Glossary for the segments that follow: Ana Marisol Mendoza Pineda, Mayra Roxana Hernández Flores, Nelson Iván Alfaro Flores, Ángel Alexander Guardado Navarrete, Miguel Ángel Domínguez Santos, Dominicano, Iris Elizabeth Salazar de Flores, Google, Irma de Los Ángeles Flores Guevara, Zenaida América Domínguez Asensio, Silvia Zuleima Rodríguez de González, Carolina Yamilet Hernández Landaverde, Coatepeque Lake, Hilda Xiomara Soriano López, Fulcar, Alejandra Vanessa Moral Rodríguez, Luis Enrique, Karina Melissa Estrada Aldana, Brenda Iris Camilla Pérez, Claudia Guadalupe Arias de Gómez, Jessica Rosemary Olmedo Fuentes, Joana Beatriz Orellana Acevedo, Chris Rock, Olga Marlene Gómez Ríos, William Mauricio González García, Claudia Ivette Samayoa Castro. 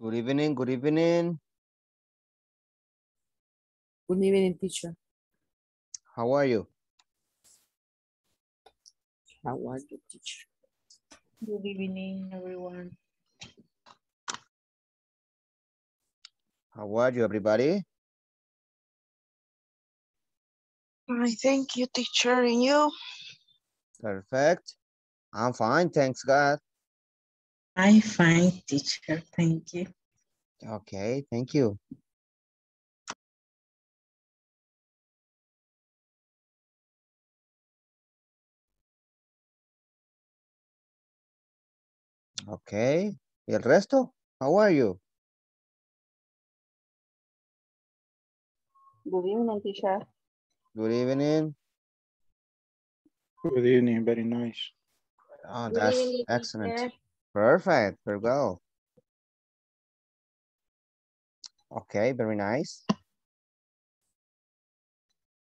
Good evening, good evening. Good evening, teacher. How are you? How are you, teacher? Good evening, everyone. How are you, everybody? I thank you, teacher, and you? Perfect. I'm fine, thanks God. I'm fine, teacher, thank you. Okay, thank you. Okay, ¿y el resto? How are you? Good evening, teacher. Good evening. Good evening, very nice. Oh, that's evening, excellent. Teacher. Perfect, very well. Okay, very nice.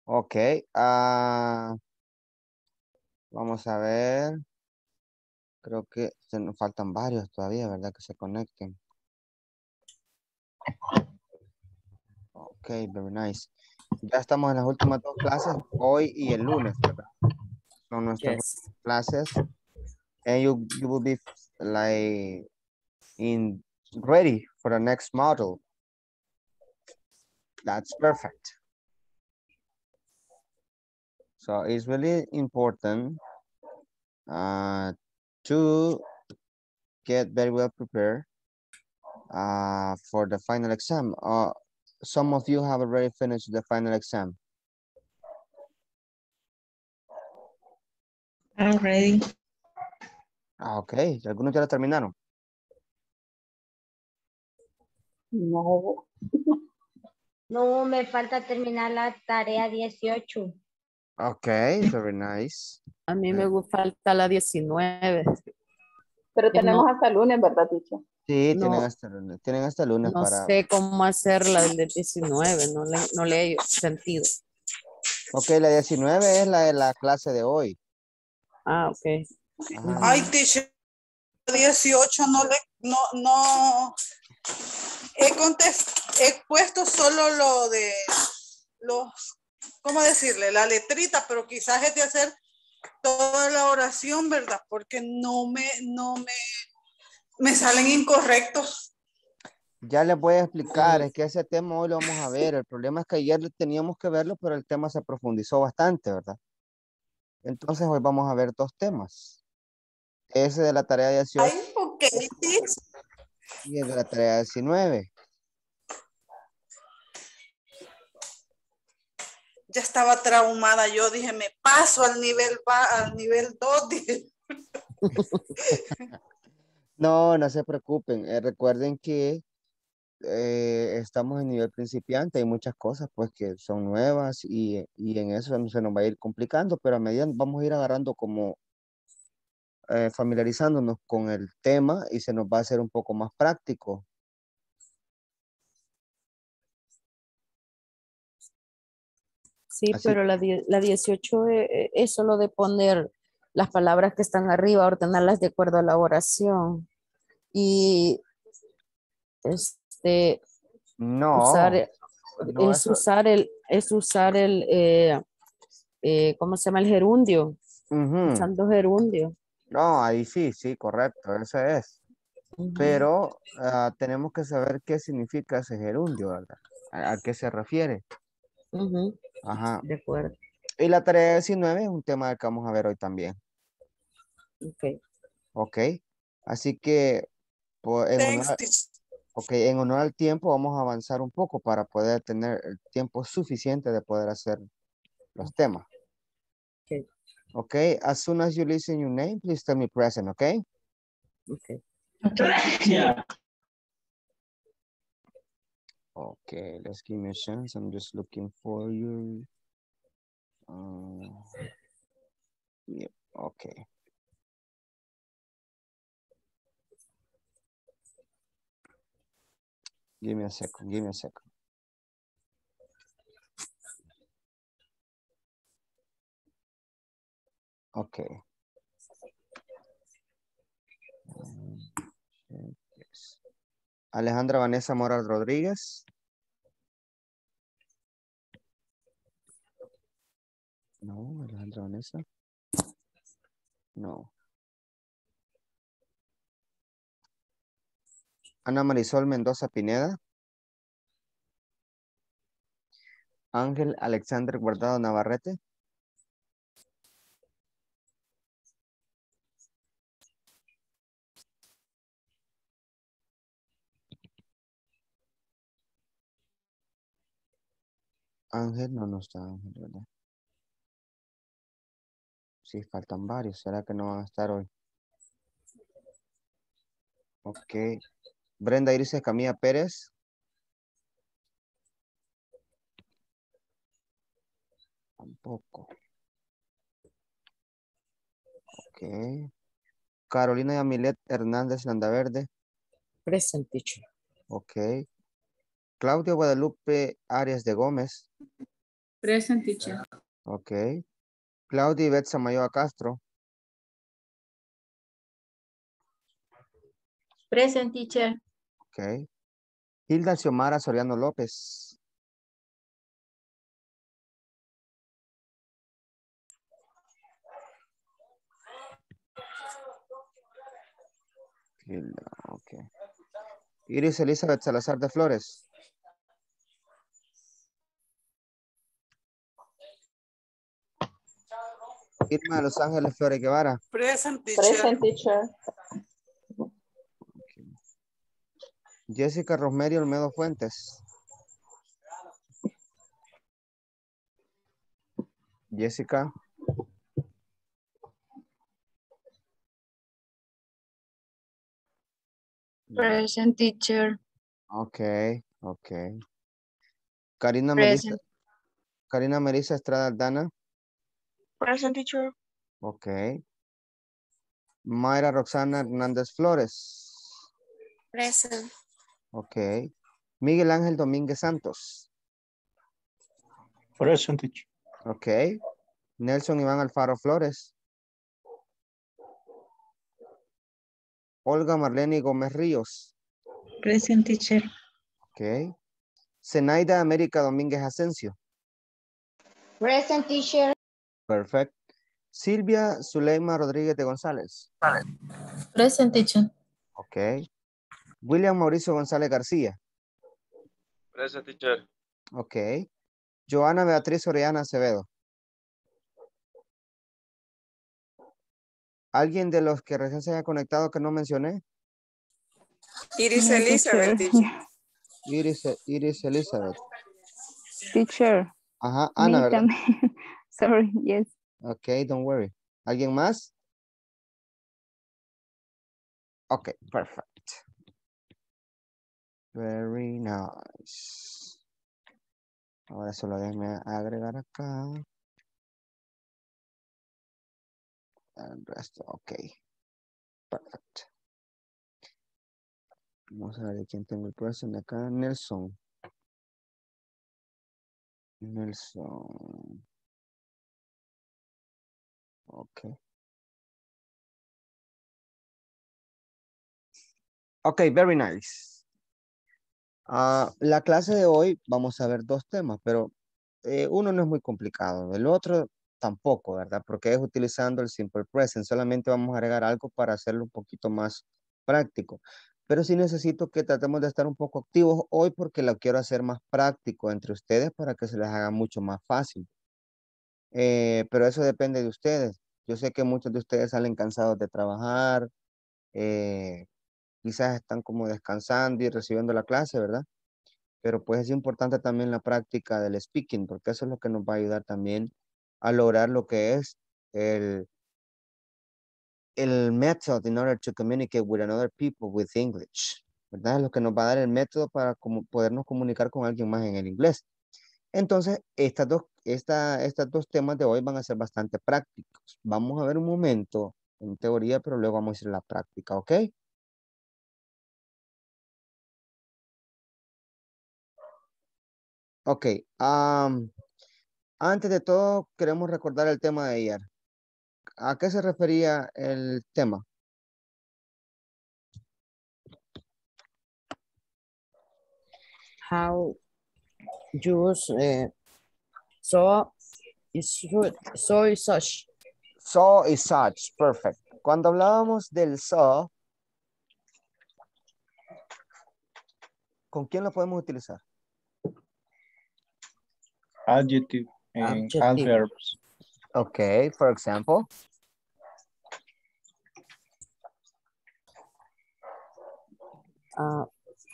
Okay, vamos a ver. Creo que se nos faltan varios todavía, ¿verdad? Que se conecten. Ok, very nice. Ya estamos en las últimas dos clases, hoy y el lunes, ¿verdad? Son nuestras clases. And you will be like ready for the next module. That's perfect. So it's really important to get very well prepared for the final exam. Some of you have already finished the final exam. I'm ready. Okay, ¿algunos ya lo terminaron? No. No, me falta terminar la tarea 18. Okay, very nice. A mí me falta la 19. Pero tenemos hasta el lunes, ¿verdad, Ticha? Sí, no, tienen hasta el lunes no para... No sé cómo hacer la del 19, no le he sentido. Ok, la 19 es la de la clase de hoy. Ah, ok. Ajá. Ay, Ticha, la 18 no he puesto solo lo de los... ¿Cómo decirle? La letrita, pero quizás es de hacer toda la oración, ¿verdad? Porque me salen incorrectos. Ya les voy a explicar, es que ese tema hoy lo vamos a ver. El problema es que ayer teníamos que verlo, pero el tema se profundizó bastante, ¿verdad? Entonces hoy vamos a ver dos temas. Ese de la tarea 18. Ay, okay. Y el de la tarea 19. Ya estaba traumada, yo dije, me paso al nivel 2. No se preocupen, recuerden que estamos en nivel principiante, hay muchas cosas pues que son nuevas y en eso se nos va a ir complicando, pero a medida vamos a ir agarrando como familiarizándonos con el tema y se nos va a hacer un poco más práctico. Sí, así. Pero la 18 es solo de poner las palabras que están arriba, ordenarlas de acuerdo a la oración. Y usar el ¿cómo se llama? El gerundio. Uh-huh. Usando gerundio. No, ahí sí, correcto, eso es. Uh-huh. Pero tenemos que saber qué significa ese gerundio, ¿verdad? ¿A qué se refiere? Uh-huh. Ajá. De acuerdo. Y la tarea 19 es un tema que vamos a ver hoy también. Ok. Ok. Así que pues, en honor al tiempo vamos a avanzar un poco para poder tener el tiempo suficiente de poder hacer los temas. Ok. Ok. As soon as you listen your name, please tell me present, ok? Ok. Yeah. Okay, let's give me a chance. I'm just looking for you. Yep, okay. Give me a second. Okay. Check. Alejandra Vanessa Moral Rodríguez. No, Alejandra Vanessa. No. Ana Marisol Mendoza Pineda. Ángel Alexander Guardado Navarrete. Ángel no está Ángel, ¿verdad? Sí, faltan varios. ¿Será que no van a estar hoy? Ok. Brenda Iris Camilla Pérez. Tampoco. Ok. Carolina Yamilet Hernández Landaverde. Present, teacher. Ok. Claudia Guadalupe Arias de Gómez. Present, teacher. Ok. Claudia Ivette Samayoa Castro. Present, teacher. Ok. Hilda Xiomara Soriano López. Hilda, ok. Iris Elizabeth Salazar de Flores. Irma de Los Ángeles Flores Guevara. Present, teacher. Present, teacher. Okay. Jessica Rosemary Olmedo Fuentes. Jessica. Present, teacher. Ok. Karina Melissa Estrada Aldana. Present, teacher. Ok. Mayra Roxana Hernández Flores. Present. Ok. Miguel Ángel Domínguez Santos. Present, teacher. Ok. Nelson Iván Alfaro Flores. Olga Marlene Gómez Ríos. Present, teacher. Ok. Zenaida América Domínguez Asensio. Present, teacher. Perfecto. Silvia Zuleima Rodríguez de González. Present, teacher. Ok. William Mauricio González García. Present, teacher. Ok. Joana Beatriz Orellana Acevedo. ¿Alguien de los que recién se haya conectado que no mencioné? Iris Elizabeth, teacher. Iris Elizabeth. Teacher. Ajá, Ana, ¿verdad? Sorry, yes. Okay, don't worry. ¿Alguien más? Okay, perfect. Very nice. Ahora solo déjame agregar acá. El resto, okay. Perfect. Vamos a ver de quién tengo el present acá. Nelson. Okay, very nice. La clase de hoy vamos a ver dos temas, pero uno no es muy complicado, el otro tampoco, ¿verdad? Porque es utilizando el simple present, solamente vamos a agregar algo para hacerlo un poquito más práctico. Pero sí necesito que tratemos de estar un poco activos hoy porque lo quiero hacer más práctico entre ustedes para que se les haga mucho más fácil. Pero eso depende de ustedes. Yo sé que muchos de ustedes salen cansados de trabajar, quizás están como descansando y recibiendo la clase, ¿verdad? Pero pues es importante también la práctica del speaking, porque eso es lo que nos va a ayudar también a lograr lo que es el method in order to communicate with another people with English, ¿verdad? Es lo que nos va a dar el método para podernos comunicar con alguien más en el inglés. Entonces, estos dos temas de hoy van a ser bastante prácticos. Vamos a ver un momento en teoría, pero luego vamos a ir a la práctica, ¿ok? Ok. Antes de todo, queremos recordar el tema de ayer. ¿A qué se refería el tema? how use so is such. So is such, perfect. Cuando hablábamos del so, ¿con quién lo podemos utilizar? Adjective and adverbs. Okay, for example.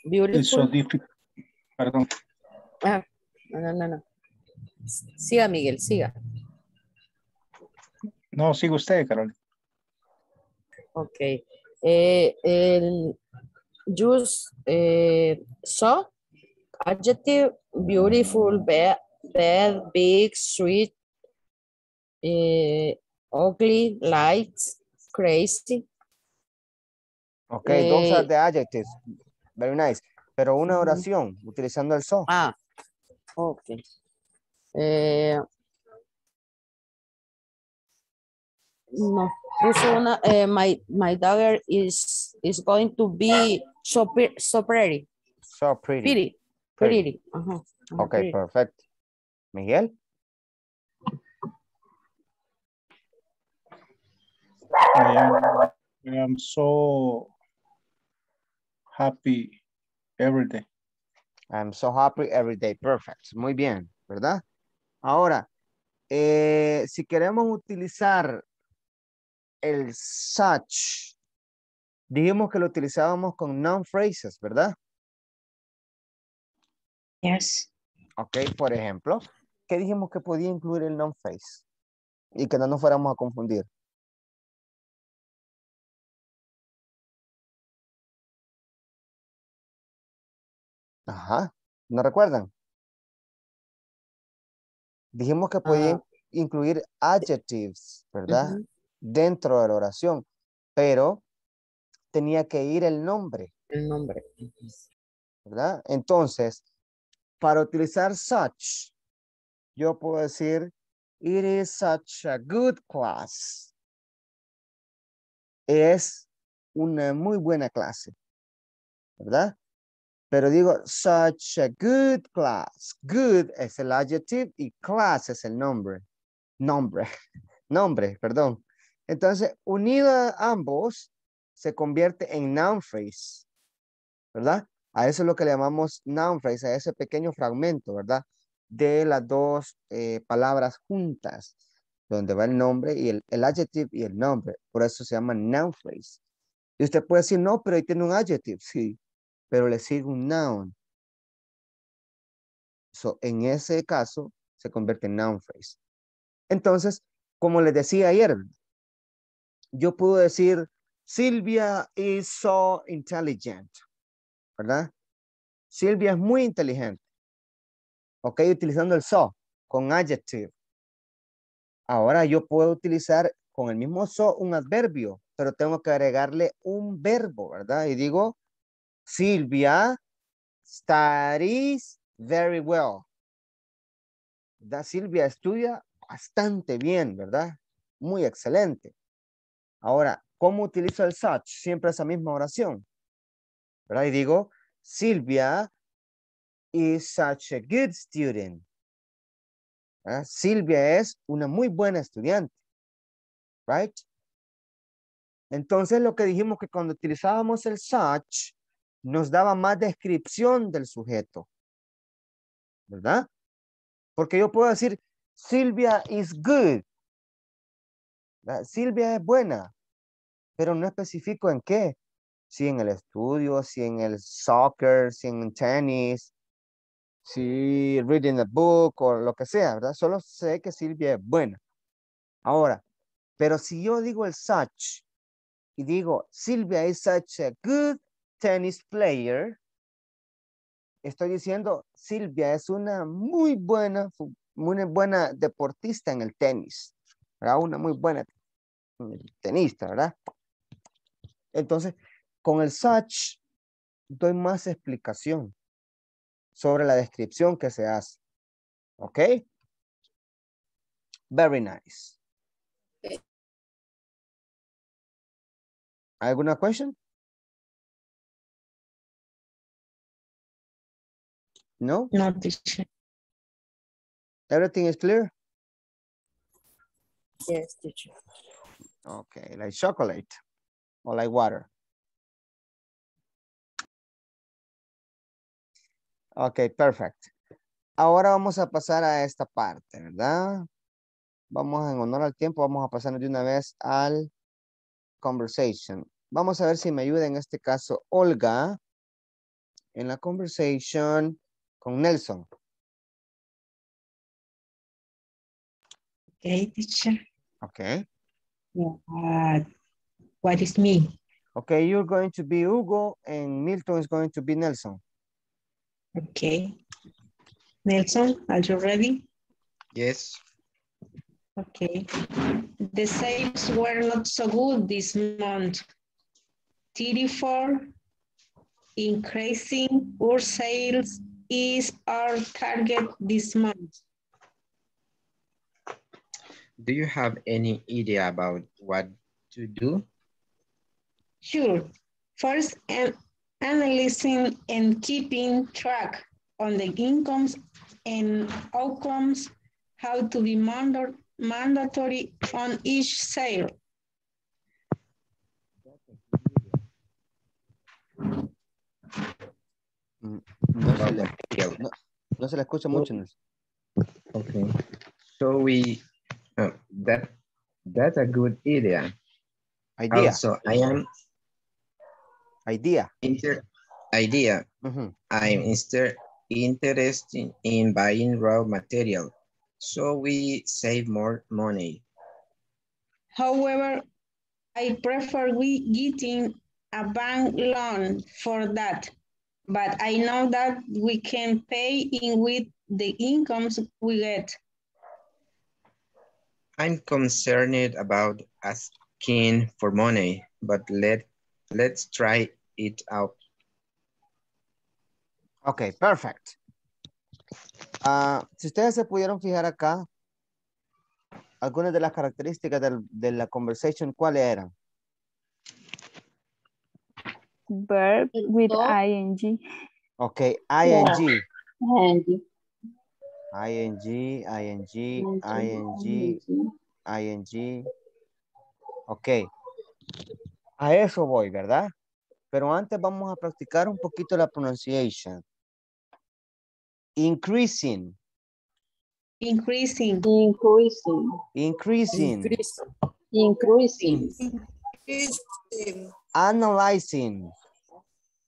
Beautiful. It's so difficult. Perdón. No. Siga, Miguel, siga. No, sigue usted, Carolina. Ok. So, adjective, beautiful, bad, big, sweet, ugly, light, crazy. Ok, those are the adjectives. Very nice. Pero una oración utilizando el so. Ah, ok. No, puso una, my daughter is going to be so pretty. So pretty. Pretty. Uh-huh. Ok, pretty. Perfect. Miguel. I am so happy every day. I'm so happy every day. Perfect. Muy bien, ¿verdad? Ahora, si queremos utilizar el such, dijimos que lo utilizábamos con noun phrases, ¿verdad? Yes. Ok, por ejemplo, ¿qué dijimos que podía incluir el noun phrase? Y que no nos fuéramos a confundir. Ajá, ¿no recuerdan? Dijimos que podía incluir adjectives, ¿verdad? Dentro de la oración, pero tenía que ir el nombre. El nombre. ¿Verdad? Entonces, para utilizar such, yo puedo decir, it is such a good class. Es una muy buena clase, ¿verdad? Pero digo, such a good class. Good es el adjetivo y class es el nombre. Nombre, perdón. Entonces, unido a ambos, se convierte en noun phrase, ¿verdad? A eso es lo que le llamamos noun phrase, a ese pequeño fragmento, ¿verdad? De las dos palabras juntas, donde va el nombre y el adjetivo y el nombre. Por eso se llama noun phrase. Y usted puede decir, no, pero ahí tiene un adjetivo, sí. Pero le sigue un noun. So, en ese caso, se convierte en noun phrase. Entonces, como les decía ayer, yo puedo decir, Silvia is so intelligent. ¿Verdad? Silvia es muy inteligente. Ok, utilizando el so, con adjective. Ahora yo puedo utilizar con el mismo so un adverbio, pero tengo que agregarle un verbo, ¿verdad? Y digo, Silvia studies very well. ¿Verdad? Silvia estudia bastante bien, ¿verdad? Muy excelente. Ahora, ¿cómo utilizo el such? Siempre esa misma oración, ¿verdad? Y digo, Silvia is such a good student. ¿Verdad? Silvia es una muy buena estudiante, ¿right? Entonces, lo que dijimos que cuando utilizábamos el such, nos daba más descripción del sujeto, ¿verdad? Porque yo puedo decir, Silvia is good. ¿Verdad? Silvia es buena, pero no especifico en qué. Si en el estudio, si en el soccer, si en el tenis, si reading a book o lo que sea, ¿verdad? Solo sé que Silvia es buena. Ahora, pero si yo digo el such y digo, Silvia is such a good tennis player, estoy diciendo, Silvia es una muy buena deportista en el tenis, ¿verdad? Una muy buena tenista, ¿verdad? Entonces, con el such, doy más explicación sobre la descripción que se hace, ¿ok? Very nice. ¿Alguna question? No? No, teacher. Everything is clear? Yes, teacher. Okay, like chocolate or like water. Ok, perfecto. Ahora vamos a pasar a esta parte, ¿verdad? Vamos, en honor al tiempo, vamos a pasar de una vez al conversation. Vamos a ver si me ayuda en este caso Olga en la conversation con Nelson. Ok, teacher. Ok. What is me? Ok, you're going to be Hugo and Milton is going to be Nelson. Okay. Nelson, are you ready? Yes. Okay. The sales were not so good this month. 34 increasing our sales is our target this month. Do you have any idea about what to do? Sure. First, analyzing and keeping track on the incomes and outcomes, how to be mandatory on each sale. No se le escucha mucho. Okay. So we, that's a good idea. Also, I'm interested in buying raw material, so we save more money. However, I prefer getting a bank loan for that, but I know that we can pay in with the incomes we get. I'm concerned about asking for money, but let's try it out. Ok, perfect. Si ustedes se pudieron fijar acá, algunas de las características de la conversation, ¿cuáles eran? Verb with ing. Ok, ing. Ing. Ok. A eso voy, ¿verdad? Pero antes vamos a practicar un poquito la pronunciación. Increasing. Increasing. Increasing. Increasing. Increasing. Increasing. Analyzing.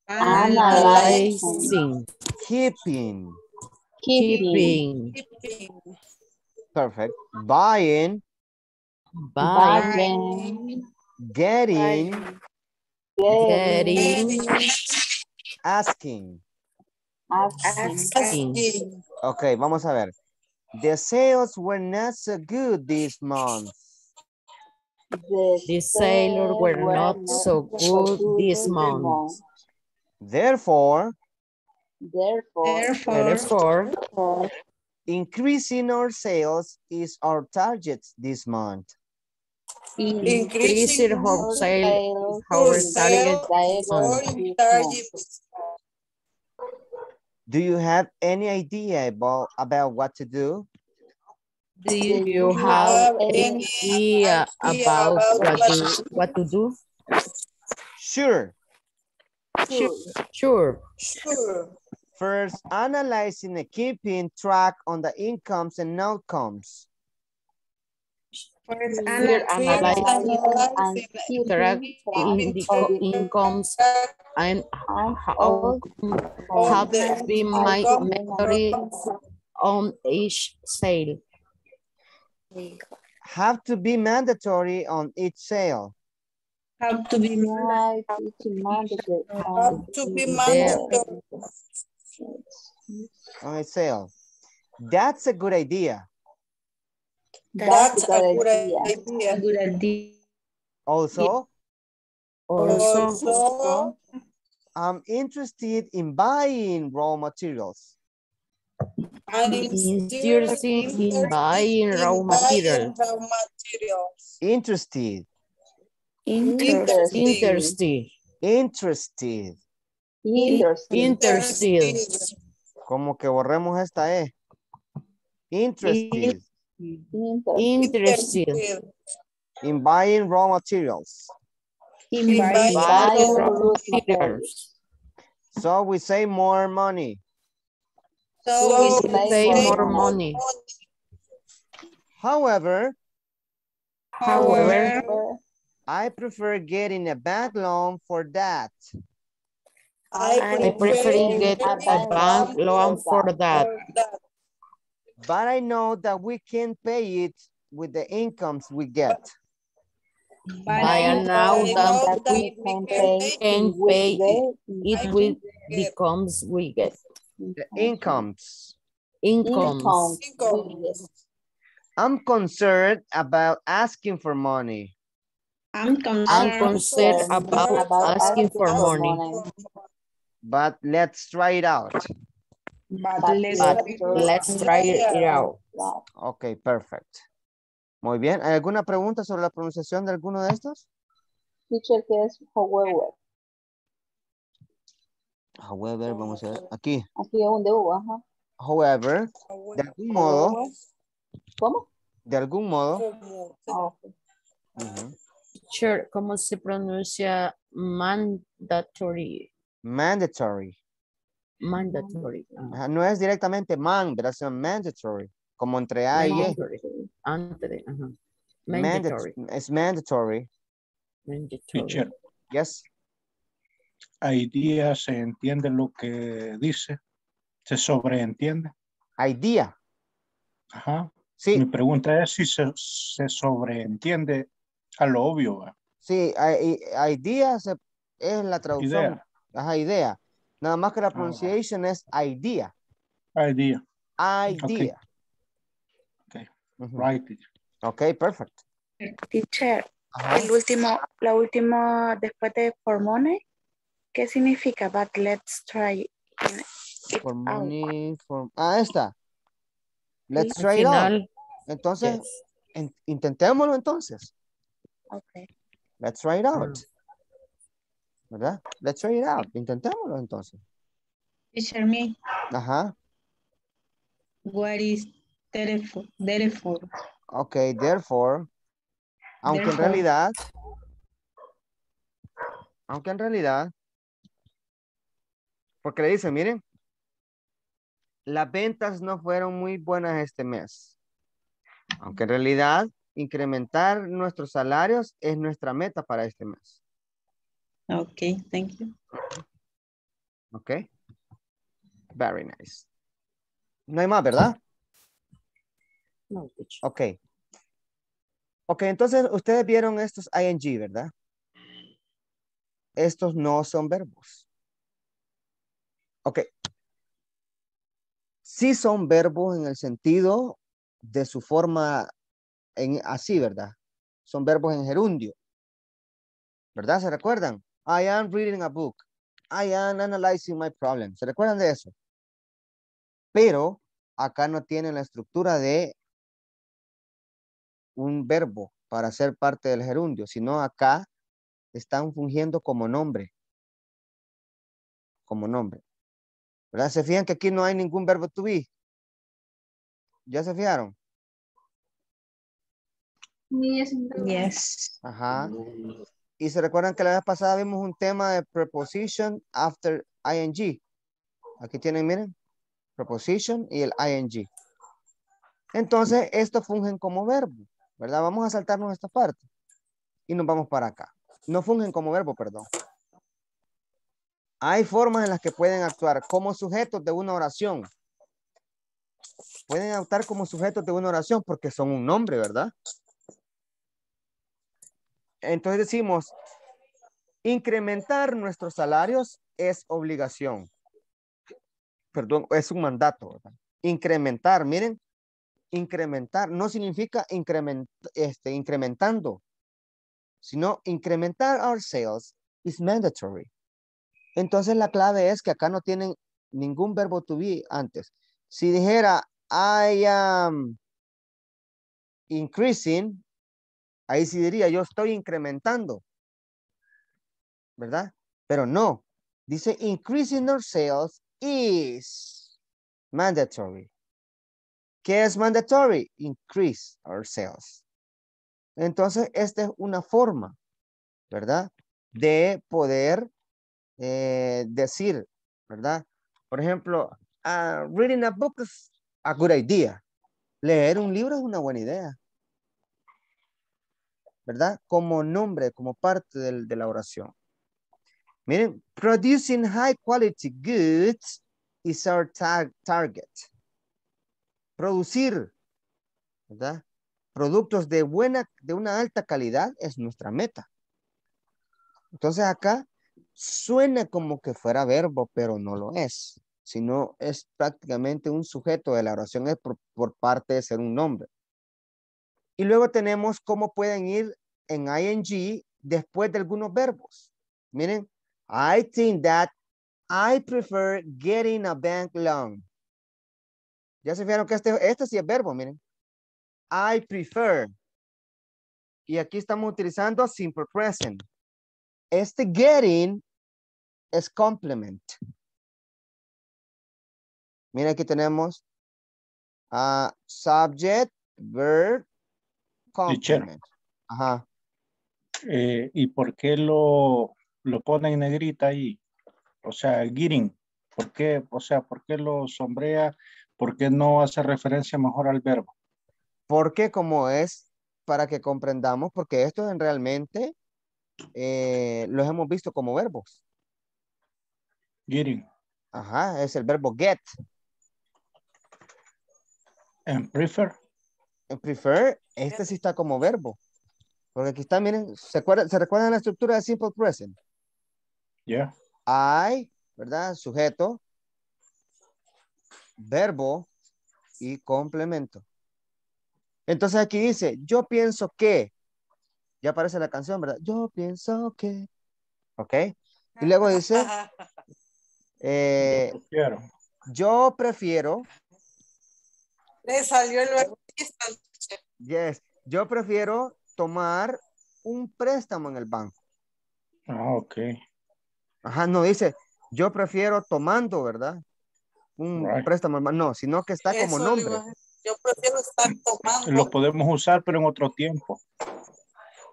Analyzing. Keeping. Keeping. Perfect. Buying. Buying. Getting. Getting. Asking. Asking. Ok, vamos a ver. The sales were not so good this month. The sales were not so good this month. Therefore, increasing our sales is our target this month. Increasing our sales, Do you have any idea about what to do? Do you have any idea about what to do? Sure. First, analyzing and keeping track on the incomes and outcomes. First, analyzing the incomes and how have been my mandatory on each sale. Have to be mandatory on each sale. Have to be mandatory. Have to be mandatory on each sale. That's a good idea. That's a good idea. Also, I'm interested in buying raw materials. Interested. Como que borremos esta E. Interested. Interested. In buying raw materials. In buying raw materials. So we save more money. So we save more money. However, I prefer getting a bank loan for that. I prefer getting a bank loan for that. But I know that we can pay it with the incomes we get. But I know that we can pay it with the incomes we get. The incomes. I'm concerned about asking for money. I'm concerned about asking for money. But let's try it out. But let's try it out. Ok, perfecto. Muy bien. ¿Hay alguna pregunta sobre la pronunciación de alguno de estos? Teacher, que es however. However, vamos a ver. Aquí. Aquí es un de U, ajá. However, de algún modo. ¿Cómo? De algún modo. Teacher, ¿cómo se pronuncia mandatory? Mandatory. Ajá. No es directamente man, pero es mandatory. Como entre A y E. Mandatory. Ajá. Mandatory. Es mandatory. Teacher. Yes. Idea, ¿se entiende lo que dice? ¿Se sobreentiende? Idea. Ajá. Sí. Mi pregunta es si se sobreentiende a lo obvio. ¿Va? Sí, idea es la traducción. Idea. Ajá, idea. Nada más que la pronunciación es idea. Idea. Idea. Okay. Right. Okay, perfect. Teacher, la última después de for money, ¿qué significa? But let's try it for money, esta. Let's try it out. Entonces, intentémoslo entonces. Okay. Let's try it out. ¿Verdad? Let's try it out. Intentémoslo entonces. Teacher me. Ajá. What is therefore? Ok, therefore. Aunque en realidad. Porque le dicen, miren. Las ventas no fueron muy buenas este mes. Aunque en realidad, incrementar nuestros salarios es nuestra meta para este mes. Okay, thank you. Okay, very nice. No hay más, ¿verdad? No. Okay. Okay, entonces ustedes vieron estos ing, ¿verdad? Estos no son verbos. Okay. Sí son verbos en el sentido de su forma así, ¿verdad? Son verbos en gerundio. ¿Verdad? ¿Se recuerdan? I am reading a book. I am analyzing my problem. ¿Se recuerdan de eso? Pero acá no tienen la estructura de un verbo para ser parte del gerundio, sino acá están fungiendo como nombre. Como nombre. ¿Verdad? ¿Se fijan que aquí no hay ningún verbo to be? ¿Ya se fijaron? Yes. Ajá. Y se recuerdan que la vez pasada vimos un tema de preposition after ing. Aquí tienen, miren, preposition y el ing. Entonces, estos fungen como verbo, ¿verdad? Vamos a saltarnos esta parte y nos vamos para acá. No fungen como verbo, perdón. Hay formas en las que pueden actuar como sujetos de una oración. Pueden actuar como sujetos de una oración porque son un nombre, ¿verdad? Entonces decimos, incrementar nuestros salarios es obligación. Perdón, es un mandato, ¿verdad? Incrementar, miren, incrementar no significa incrementando, sino incrementar our sales is mandatory. Entonces la clave es que acá no tienen ningún verbo to be antes. Si dijera, I am increasing, ahí sí diría, yo estoy incrementando, ¿verdad? Pero no, dice increasing our sales is mandatory. ¿Qué es mandatory? Increase our sales. Entonces, esta es una forma, ¿verdad? De poder decir, ¿verdad? Por ejemplo, reading a book is a good idea. Leer un libro es una buena idea, ¿verdad? Como nombre, como parte de la oración. Miren, producing high quality goods is our target. Producir, ¿verdad? Productos de una alta calidad es nuestra meta. Entonces acá suena como que fuera verbo, pero no lo es, sino es prácticamente un sujeto de la oración, es por parte de ser un nombre. Y luego tenemos cómo pueden ir en ing después de algunos verbos. Miren, I think that I prefer getting a bank loan. Ya se fijaron que este sí es verbo, miren. I prefer. Y aquí estamos utilizando simple present. Este getting es complement. Miren, aquí tenemos subject, verb, complement. Ajá. ¿Y por qué lo ponen en negrita ahí? O sea, getting. ¿Por qué? O sea, ¿por qué lo sombrea? ¿Por qué no hace referencia mejor al verbo? Porque como es para que comprendamos, porque esto realmente los hemos visto como verbos. Getting. Ajá, es el verbo get. And prefer. And prefer, este sí está como verbo. Porque aquí está, miren, ¿se recuerdan la estructura de simple present? Yeah. I, ¿verdad? Sujeto, verbo y complemento. Entonces aquí dice, yo pienso que, ya aparece la canción, ¿verdad? Yo pienso que, ¿ok? Y luego dice, yo prefiero. Le salió el artista. Yes, yo prefiero tomar un préstamo en el banco. Ah, ok. Ajá, no dice, yo prefiero tomando, ¿verdad? Un préstamo, no, sino que está como nombre. Yo prefiero estar tomando. Lo podemos usar, pero en otro tiempo.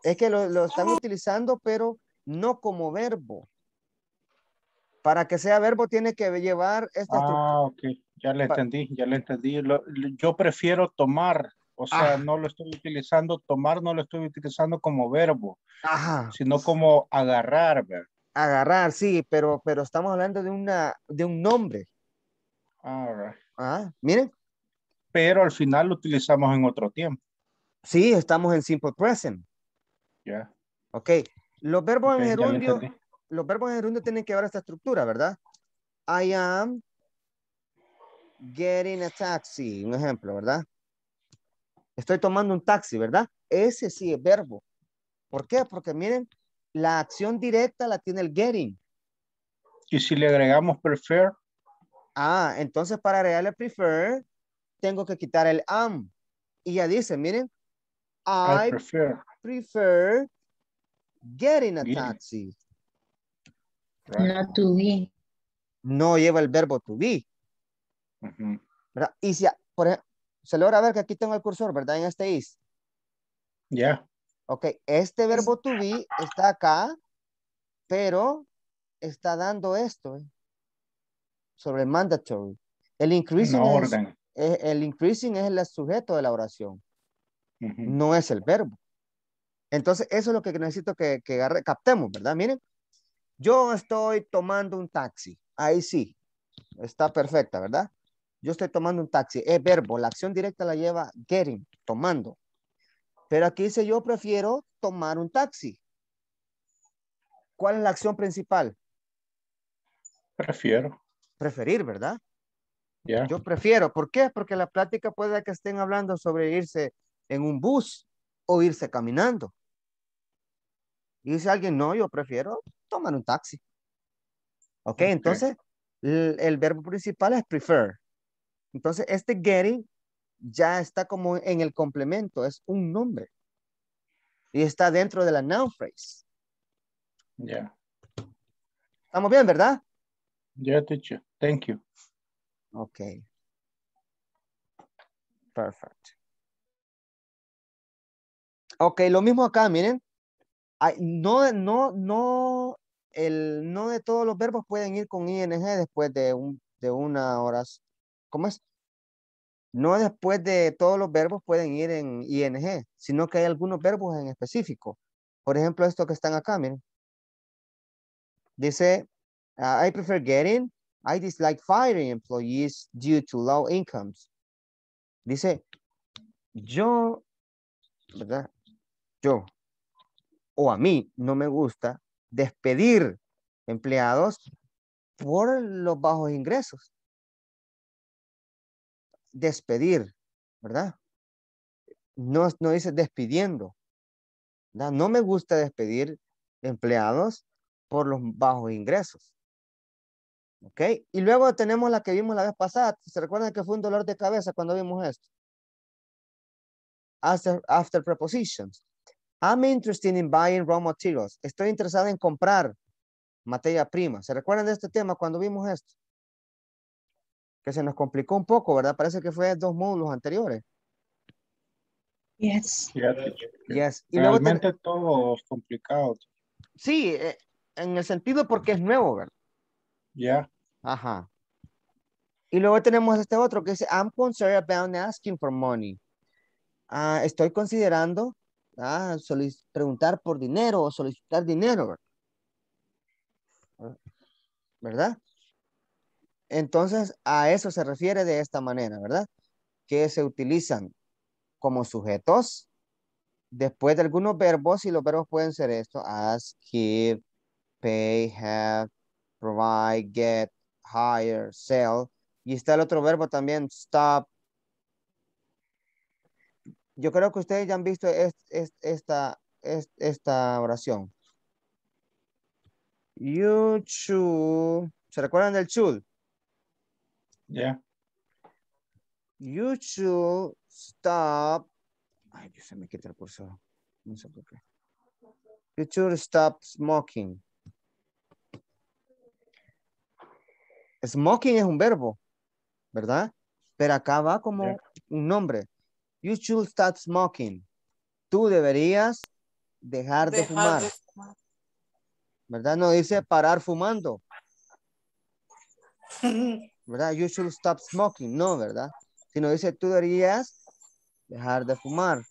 Es que lo están utilizando, pero no como verbo. Para que sea verbo tiene que llevar esta estructura. Ah, ok. Ya le entendí, ya le entendí. Yo prefiero tomar. O sea, no lo estoy utilizando. Tomar no lo estoy utilizando como verbo. Ajá. Sino como agarrar. Agarrar, sí. Pero estamos hablando de un nombre. All right. Ajá. Miren. Pero al final lo utilizamos en otro tiempo. Sí, estamos en simple present. Yeah. Ok. Los verbos en gerundio. Los verbos en gerundio tienen que ver esta estructura, ¿verdad? I am getting a taxi. Un ejemplo, ¿verdad? Estoy tomando un taxi, ¿verdad? Ese sí es verbo. ¿Por qué? Porque miren, la acción directa la tiene el getting. Y si le agregamos prefer. Ah, entonces para agregarle prefer, tengo que quitar el am. Y ya dice, miren. I prefer getting a taxi. Right. No to be. No lleva el verbo to be. ¿Verdad? Y si, por ejemplo, se logra ver que aquí tengo el cursor, ¿verdad? En este is. Ya. Yeah. Ok, este verbo to be está acá, pero está dando esto. Sobre el mandatory. El increasing. No orden. El increasing es el sujeto de la oración. No es el verbo. Entonces, eso es lo que necesito que captemos, ¿verdad? Miren, yo estoy tomando un taxi. Ahí sí, está perfecta, ¿verdad? Yo estoy tomando un taxi. Es verbo, la acción directa la lleva getting, tomando. Pero aquí dice yo prefiero tomar un taxi. ¿Cuál es la acción principal? Prefiero. Preferir, ¿verdad? Yeah. Yo prefiero. ¿Por qué? Porque la plática puede que estén hablando sobre irse en un bus o irse caminando. Y dice alguien, no, yo prefiero tomar un taxi. Ok, okay. Entonces el verbo principal es prefer. Entonces este getting ya está como en el complemento, es un nombre. Y está dentro de la noun phrase. Ya. Yeah. ¿Estamos bien, verdad? Ya, yeah, teacher. Thank you. Okay. Perfect. Ok, lo mismo acá, miren. No de todos los verbos pueden ir con ing después de, una hora. ¿Cómo es? No después de todos los verbos pueden ir en ing, sino que hay algunos verbos en específico. Por ejemplo, estos que están acá, miren. Dice, I prefer getting, I dislike firing employees due to low incomes. Dice, yo, ¿verdad? Yo, o a mí, no me gusta despedir empleados por los bajos ingresos. Despedir, ¿verdad? No dice despidiendo, ¿verdad? No me gusta despedir empleados por los bajos ingresos. ¿Ok? Y luego tenemos la que vimos la vez pasada. ¿Se recuerdan que fue un dolor de cabeza cuando vimos esto? After prepositions. I'm interested in buying raw materials. Estoy interesada en comprar materia prima. ¿Se recuerdan de este tema cuando vimos esto? Que se nos complicó un poco, ¿verdad? Parece que fue dos módulos anteriores. Yes. Yes. Y realmente luego todo complicado. Sí, en el sentido porque es nuevo, ¿verdad? Yeah. Ajá. Y luego tenemos este otro que dice, I'm concerned about asking for money. Estoy considerando preguntar por dinero o solicitar dinero, ¿verdad? Entonces, a eso se refiere de esta manera, ¿verdad? Que se utilizan como sujetos después de algunos verbos, y los verbos pueden ser estos: ask, give, pay, have, provide, get, hire, sell. Y está el otro verbo también, stop. Yo creo que ustedes ya han visto esta oración. You should. ¿Se recuerdan del should? Yeah. You should stop. Ay, Dios, se me quita el cursor. No sé por qué. You should stop smoking. Smoking es un verbo, ¿verdad? Pero acá va como un nombre. You should stop smoking. Tú deberías dejar de fumar. ¿Verdad? No dice parar fumando. ¿Verdad? You should stop smoking. No, ¿verdad? Sino dice tú deberías dejar de fumar.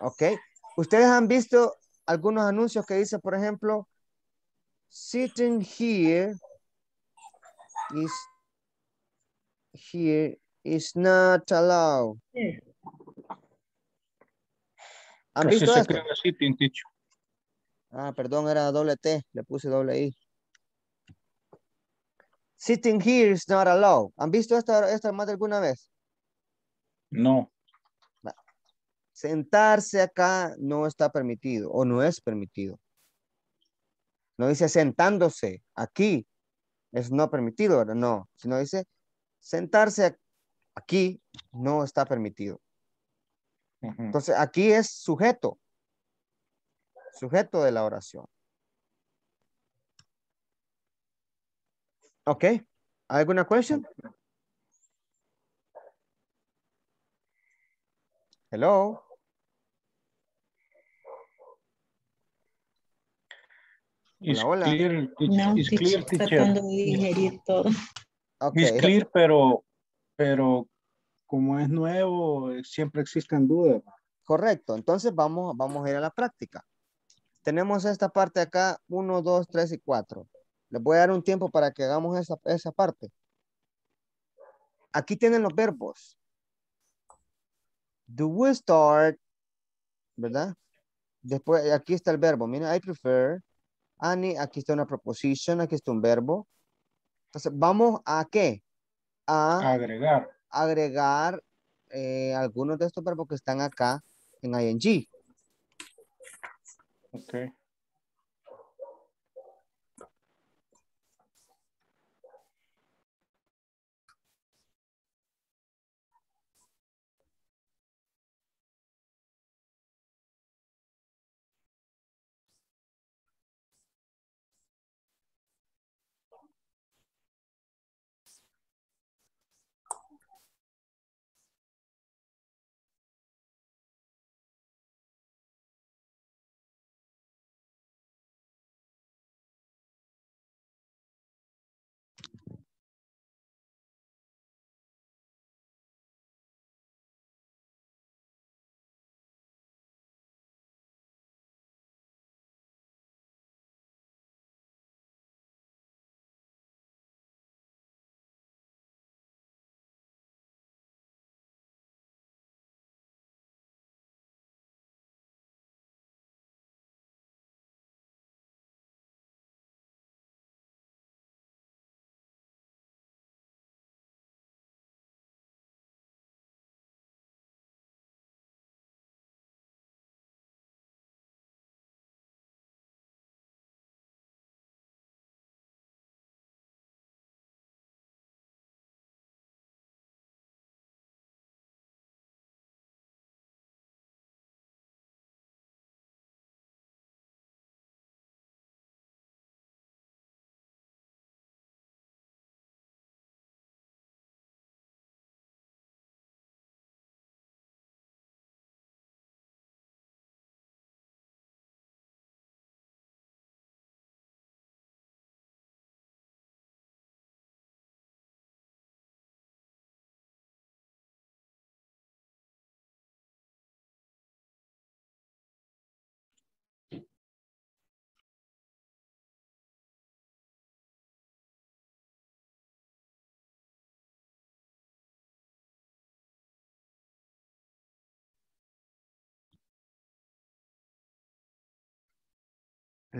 Ok. Ustedes han visto algunos anuncios que dice, por ejemplo, sitting here is not allowed. Sí. ¿Han visto esto? Sitting, perdón, era doble T, le puse doble I. Sitting here is not allowed. ¿Han visto esta más de alguna vez? No. Sentarse acá no está permitido o no es permitido. No dice sentándose aquí, es no permitido, no. Sino dice sentarse aquí no está permitido. Entonces aquí es sujeto de la oración. Ok, ¿alguna question? Hello. Hola, hola. Clear, no, is clear, tratando de digerir todo. Okay. Es clear, pero como es nuevo, siempre existen dudas. Correcto, entonces vamos a ir a la práctica. Tenemos esta parte acá, 1, 2, 3 y 4. Les voy a dar un tiempo para que hagamos esa parte. Aquí tienen los verbos. Do we start, ¿verdad? Después, aquí está el verbo. Mira, I prefer. Annie, aquí está una preposición, aquí está un verbo. Entonces, ¿vamos a qué? A agregar. Algunos de estos verbos que están acá en ing. Ok.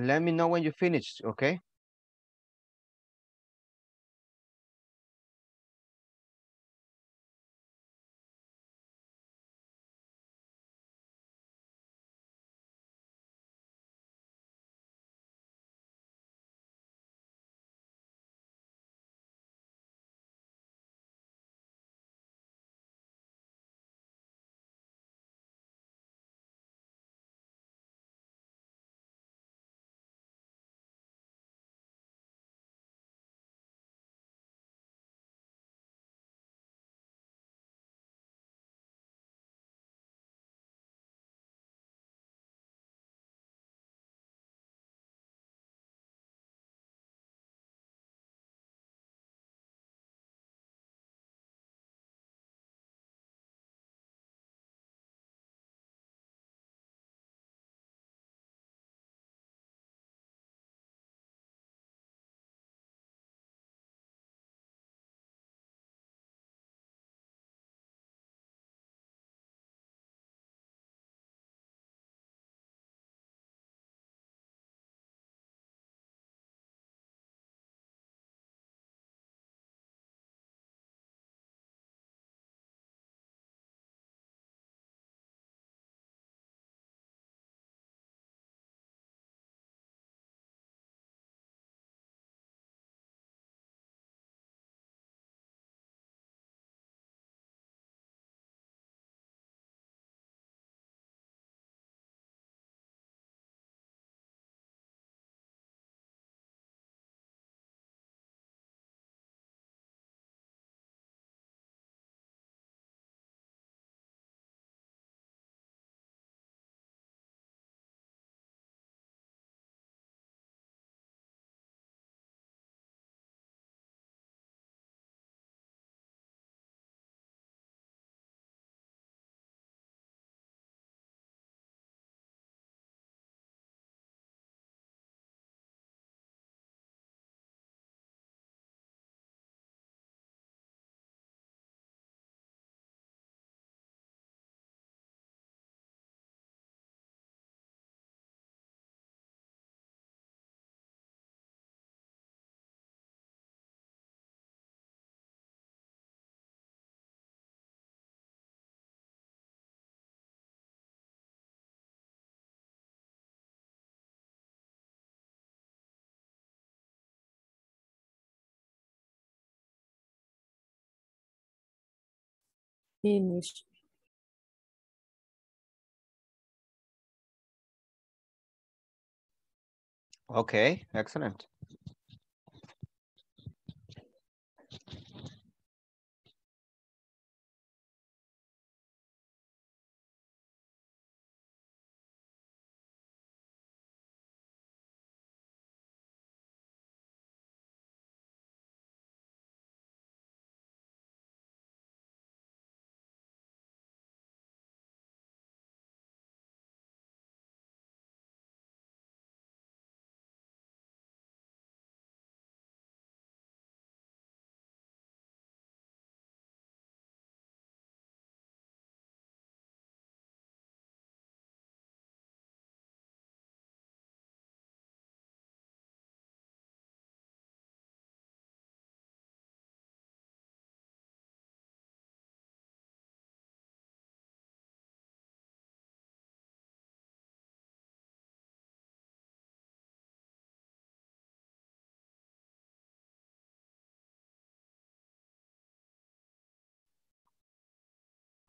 Let me know when you finish, okay? Finish. Okay, excellent.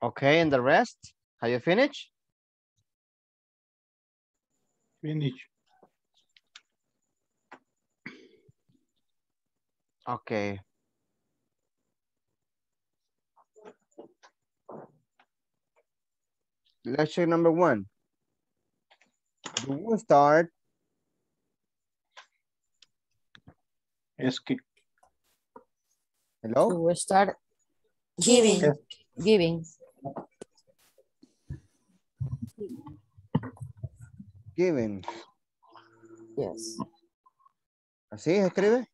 Okay, and the rest? Have you finished? Finish. Okay. Lecture number one. We will start. Hello? We will start giving. Yes. Giving. Giving. Yes. ¿Así se escribe?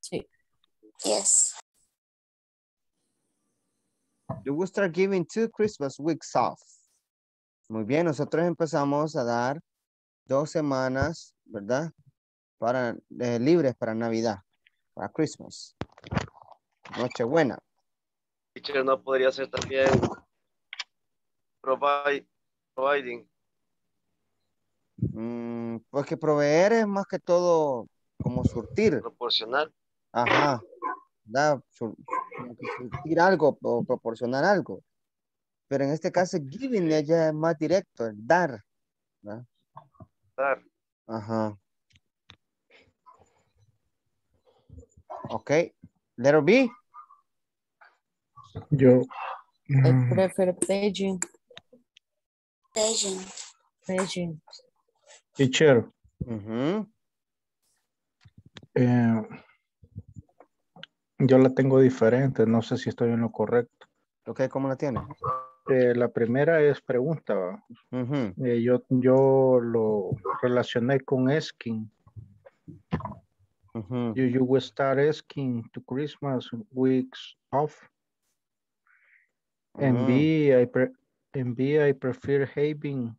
Sí. Yes. You will start giving 2 Christmas weeks off. Muy bien, nosotros empezamos a dar 2 semanas, ¿verdad? Para, libres para Navidad, para Christmas, Nochebuena. Teacher, ¿no podría ser también providing? Pues que proveer es más que todo como surtir. Proporcionar. Ajá. Da, surtir algo o proporcionar algo. Pero en este caso, giving ya es más directo, es dar. ¿Verdad? Dar. Ajá. Ok. Letter B. Yo. I prefer paging. Paging. Paging. Teacher. Yo la tengo diferente, no sé si estoy en lo correcto. Ok, ¿cómo la tiene? La primera es pregunta. Yo lo relacioné con asking. You will start asking to Christmas weeks off. And B, I prefer having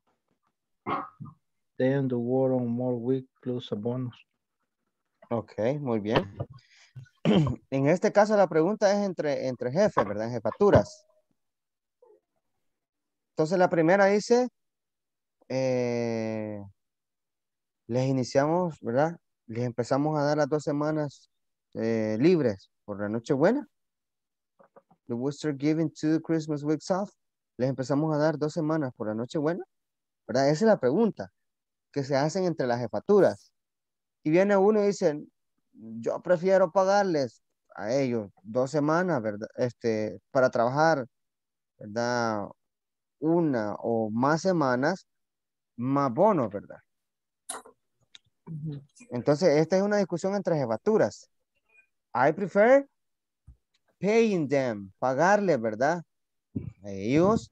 then the war on more week plus a bonus. Ok, muy bien. En este caso la pregunta es entre jefes, ¿verdad? En jefaturas. Entonces la primera dice, les iniciamos, ¿verdad? Les empezamos a dar las 2 semanas libres por la Nochebuena. The Worcester giving 2 Christmas weeks off. Les empezamos a dar 2 semanas por la Nochebuena, ¿verdad? Esa es la pregunta que se hacen entre las jefaturas. Y viene uno y dice, yo prefiero pagarles a ellos 2 semanas, ¿verdad? Para trabajar, ¿verdad? 1 o más semanas más bonos, ¿verdad? Entonces, esta es una discusión entre jefaturas. I prefer paying them, pagarles, ¿verdad? A ellos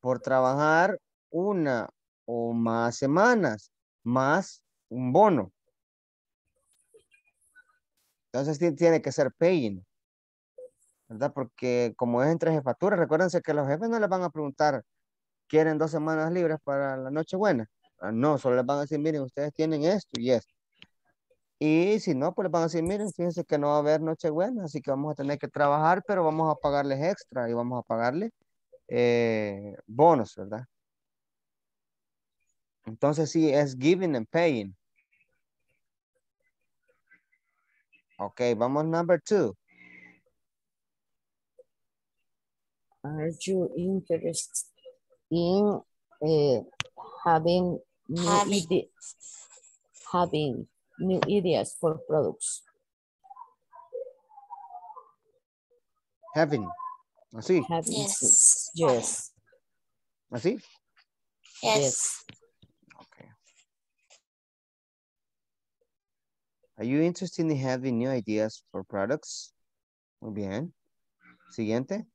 por trabajar 1 o más semanas más un bono. Entonces tiene que ser paying, ¿verdad? Porque como es entre jefaturas, recuérdense que los jefes no les van a preguntar, ¿quieren 2 semanas libres para la Nochebuena? No, solo les van a decir, miren, ustedes tienen esto y esto. Y si no, pues les van a decir, miren, fíjense que no va a haber Nochebuena, así que vamos a tener que trabajar, pero vamos a pagarles extra y vamos a pagarles bonos, ¿verdad? Entonces sí, es giving and paying. Okay, vamos number 2. Are you interested in having new ideas for products? Having, así. Having. Yes. Yes. Así. Yes. Okay. Are you interested in having new ideas for products? Muy bien. Siguiente.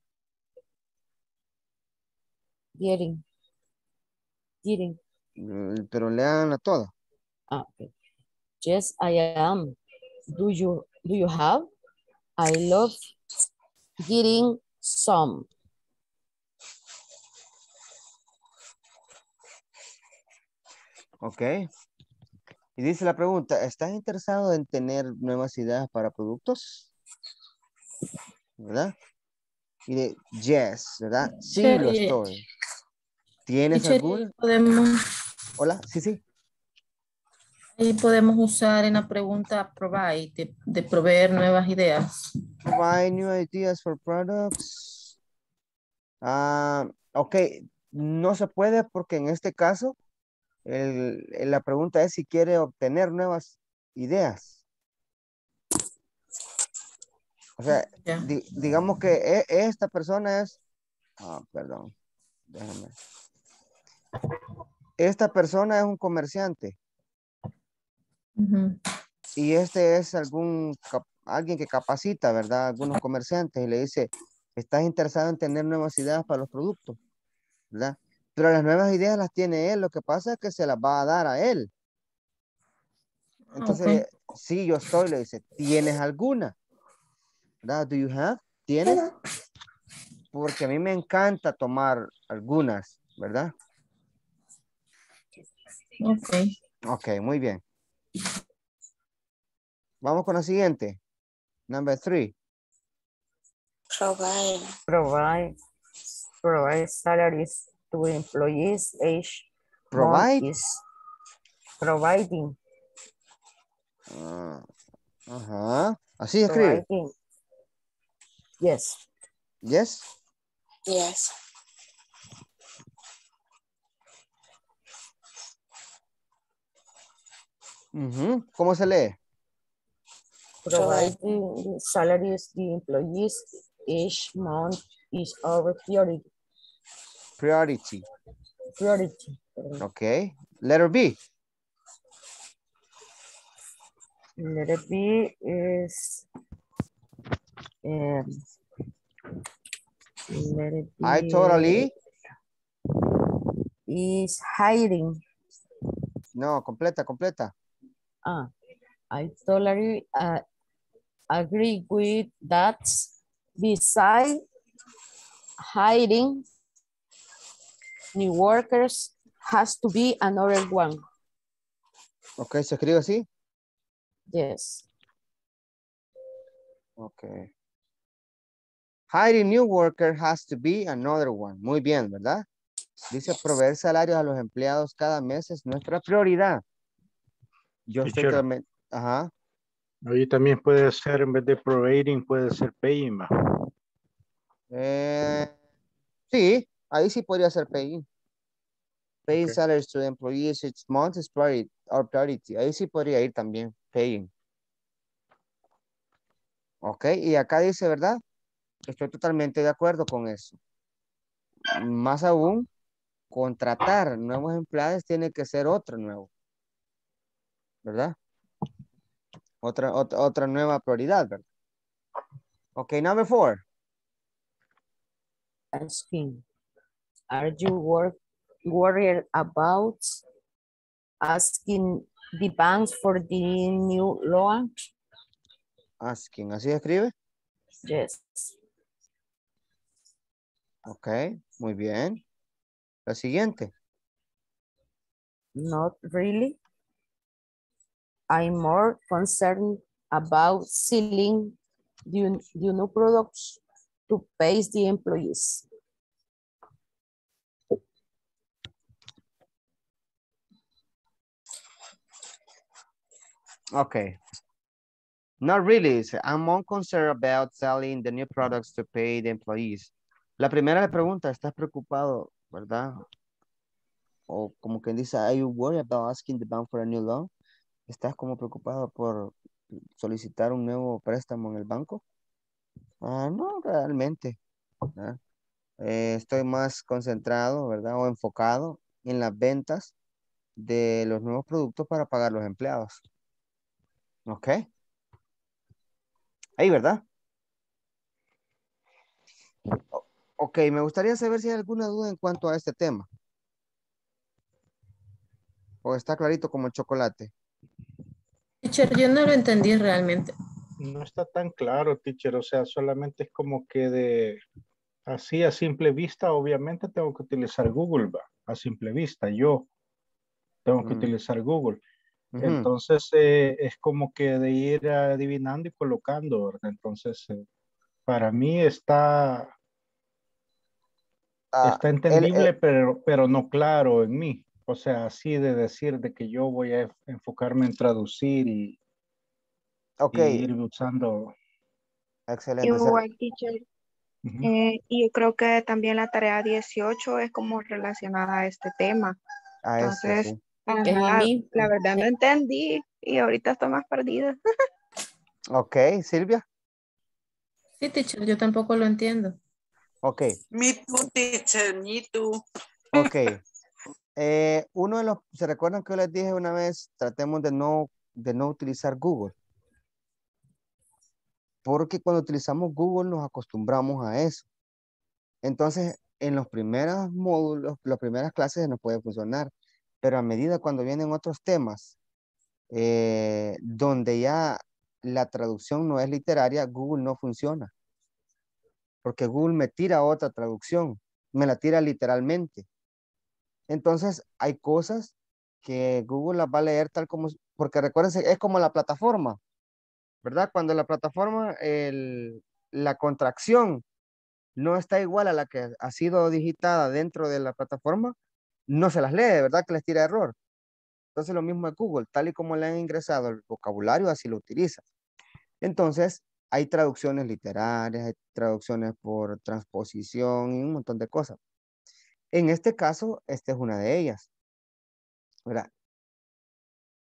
Getting. Getting. Pero leanla toda. Ah, okay. Yes, I am. Do you have? I love getting some. Okay. Y dice la pregunta, ¿estás interesado en tener nuevas ideas para productos? ¿Verdad? Y de yes, ¿verdad? Sí, sí lo estoy. ¿Tienes alguna? Hola, sí. Y podemos usar en la pregunta provide, de proveer nuevas ideas. Provide new ideas for products. Ok, no se puede porque en este caso la pregunta es si quiere obtener nuevas ideas. O sea, yeah. Digamos que esta persona es... perdón. Déjame. Esta persona es un comerciante. Y este es alguien que capacita, ¿verdad? Algunos comerciantes y le dice, ¿estás interesado en tener nuevas ideas para los productos? ¿Verdad? Pero las nuevas ideas las tiene él. Lo que pasa es que se las va a dar a él. Entonces, sí, yo estoy, le dice, ¿tienes alguna? ¿Verdad? ¿Do you have? ¿Tienes? Porque a mí me encanta tomar algunas, ¿verdad? Ok. Ok, muy bien. Vamos con la siguiente. Number 3. Provide salaries to employees age. Providing. Así escribe. Yes. Yes. Yes. ¿Cómo se lee? Providing salaries the employees each month is our priority. Priority. Okay. Letter B. Letter B is I totally is hiring. No, completa. I totally agree with that. Besides hiring new workers, has to be another one. Okay, ¿se escribe así? Yes. Okay. Hiring new worker has to be another one. Muy bien, ¿verdad? Dice, proveer salarios a los empleados cada mes es nuestra prioridad. Yo estoy totalmente... Ajá. Ahí también puede ser, en vez de providing, puede ser paying. Sí, ahí sí podría ser paying. Paying salaries to employees each month is priority. Ahí sí podría ir también, paying. Ok, y acá dice, ¿verdad? Estoy totalmente de acuerdo con eso. Más aún, contratar nuevos empleados tiene que ser otro nuevo. ¿Verdad? Otra nueva prioridad, ¿verdad? Ok, number 4. Asking, are you worried about asking the banks for the new loan? Asking, ¿así escribe? Yes. Ok, muy bien. La siguiente. Not really. I'm more concerned about selling the new products to pay the employees. Okay. Not really. I'm more concerned about selling the new products to pay the employees. La primera le pregunta, ¿estás preocupado, verdad? O como quien dice, are you worried about asking the bank for a new loan? ¿Estás como preocupado por solicitar un nuevo préstamo en el banco? No, realmente. Estoy más concentrado, ¿verdad? O enfocado en las ventas de los nuevos productos para pagar los empleados. Ok. Ahí, ¿verdad? Ok, me gustaría saber si hay alguna duda en cuanto a este tema. ¿O está clarito como el chocolate? Teacher, yo no lo entendí realmente. No está tan claro, teacher. O sea, solamente es como que de así a simple vista, obviamente tengo que utilizar Google, ¿va? A simple vista, yo tengo que utilizar Google. Entonces, es como que de ir adivinando y colocando, ¿verdad? Entonces, para mí está entendible, pero no claro en mí. O sea, así de decir de que yo voy a enfocarme en traducir y ir usando. Excelente. Igual, teacher. Y yo creo que también la tarea 18 es como relacionada a este tema. Entonces, sí. La verdad no entendí y ahorita estoy más perdida. Ok, Silvia. Sí, teacher, yo tampoco lo entiendo. Ok. Me too, teacher, me too. Ok. ¿Se recuerdan que yo les dije una vez, tratemos de no utilizar Google? Porque cuando utilizamos Google nos acostumbramos a eso. Entonces, en los primeros módulos, las primeras clases nos puede funcionar, pero a medida cuando vienen otros temas, donde ya la traducción no es literaria, Google no funciona. Porque Google me tira otra traducción, me la tira literalmente. Entonces, hay cosas que Google las va a leer tal como, porque recuérdense, es como la plataforma, ¿verdad? Cuando la plataforma, la contracción no está igual a la que ha sido digitada dentro de la plataforma, no se las lee, ¿verdad? Que les tira error. Entonces lo mismo es Google, tal y como le han ingresado el vocabulario, así lo utiliza. Entonces hay traducciones literarias, hay traducciones por transposición y un montón de cosas. En este caso, esta es una de ellas, ¿verdad?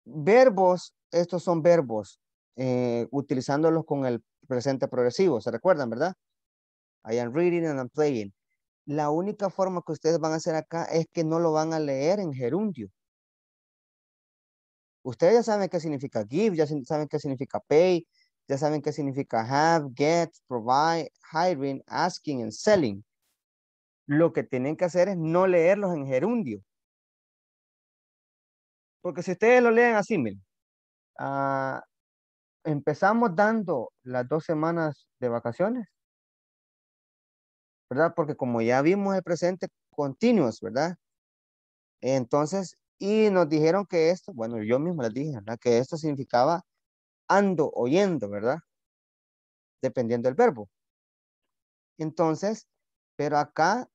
Verbos, estos son verbos, utilizándolos con el presente progresivo, ¿se recuerdan, verdad? I am reading and I'm playing. La única forma que ustedes van a hacer acá es que no lo van a leer en gerundio. Ustedes ya saben qué significa give, ya saben qué significa pay, ya saben qué significa have, get, provide, hiring, asking, and selling. Lo que tienen que hacer es no leerlos en gerundio. Porque si ustedes lo leen así, miren. Empezamos dando las 2 semanas de vacaciones, ¿verdad? Porque como ya vimos el presente continuous, ¿verdad? Entonces, y nos dijeron que esto, bueno, yo mismo les dije, ¿verdad? Que esto significaba ando, oyendo, ¿verdad? Dependiendo del verbo. Entonces, pero acá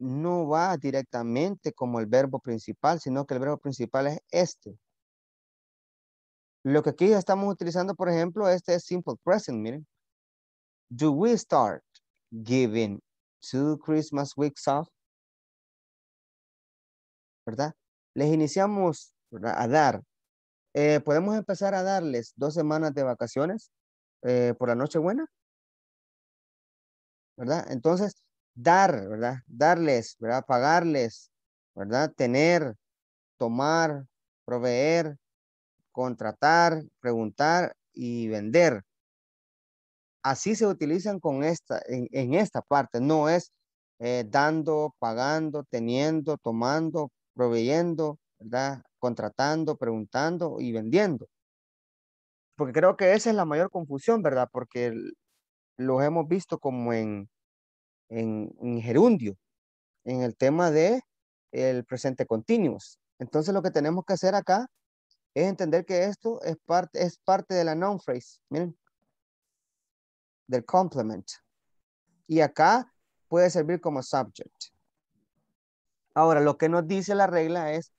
no va directamente como el verbo principal, sino que el verbo principal es este. Lo que aquí estamos utilizando, por ejemplo, este es simple present, miren. Do we start giving 2 Christmas weeks off? ¿Verdad? Les iniciamos, ¿verdad?, a dar. ¿Podemos empezar a darles 2 semanas de vacaciones por la Nochebuena? ¿Verdad? Entonces, dar, ¿verdad? Darles, ¿verdad? Pagarles, ¿verdad? Tener, tomar, proveer, contratar, preguntar y vender. Así se utilizan con esta, en esta parte. No es dando, pagando, teniendo, tomando, proveyendo, ¿verdad? Contratando, preguntando y vendiendo. Porque creo que esa es la mayor confusión, ¿verdad? Porque los hemos visto como en gerundio, en el tema de el presente continuous. Entonces lo que tenemos que hacer acá es entender que esto es parte de la noun phrase, miren, del complement, y acá puede servir como subject. Ahora lo que nos dice la regla es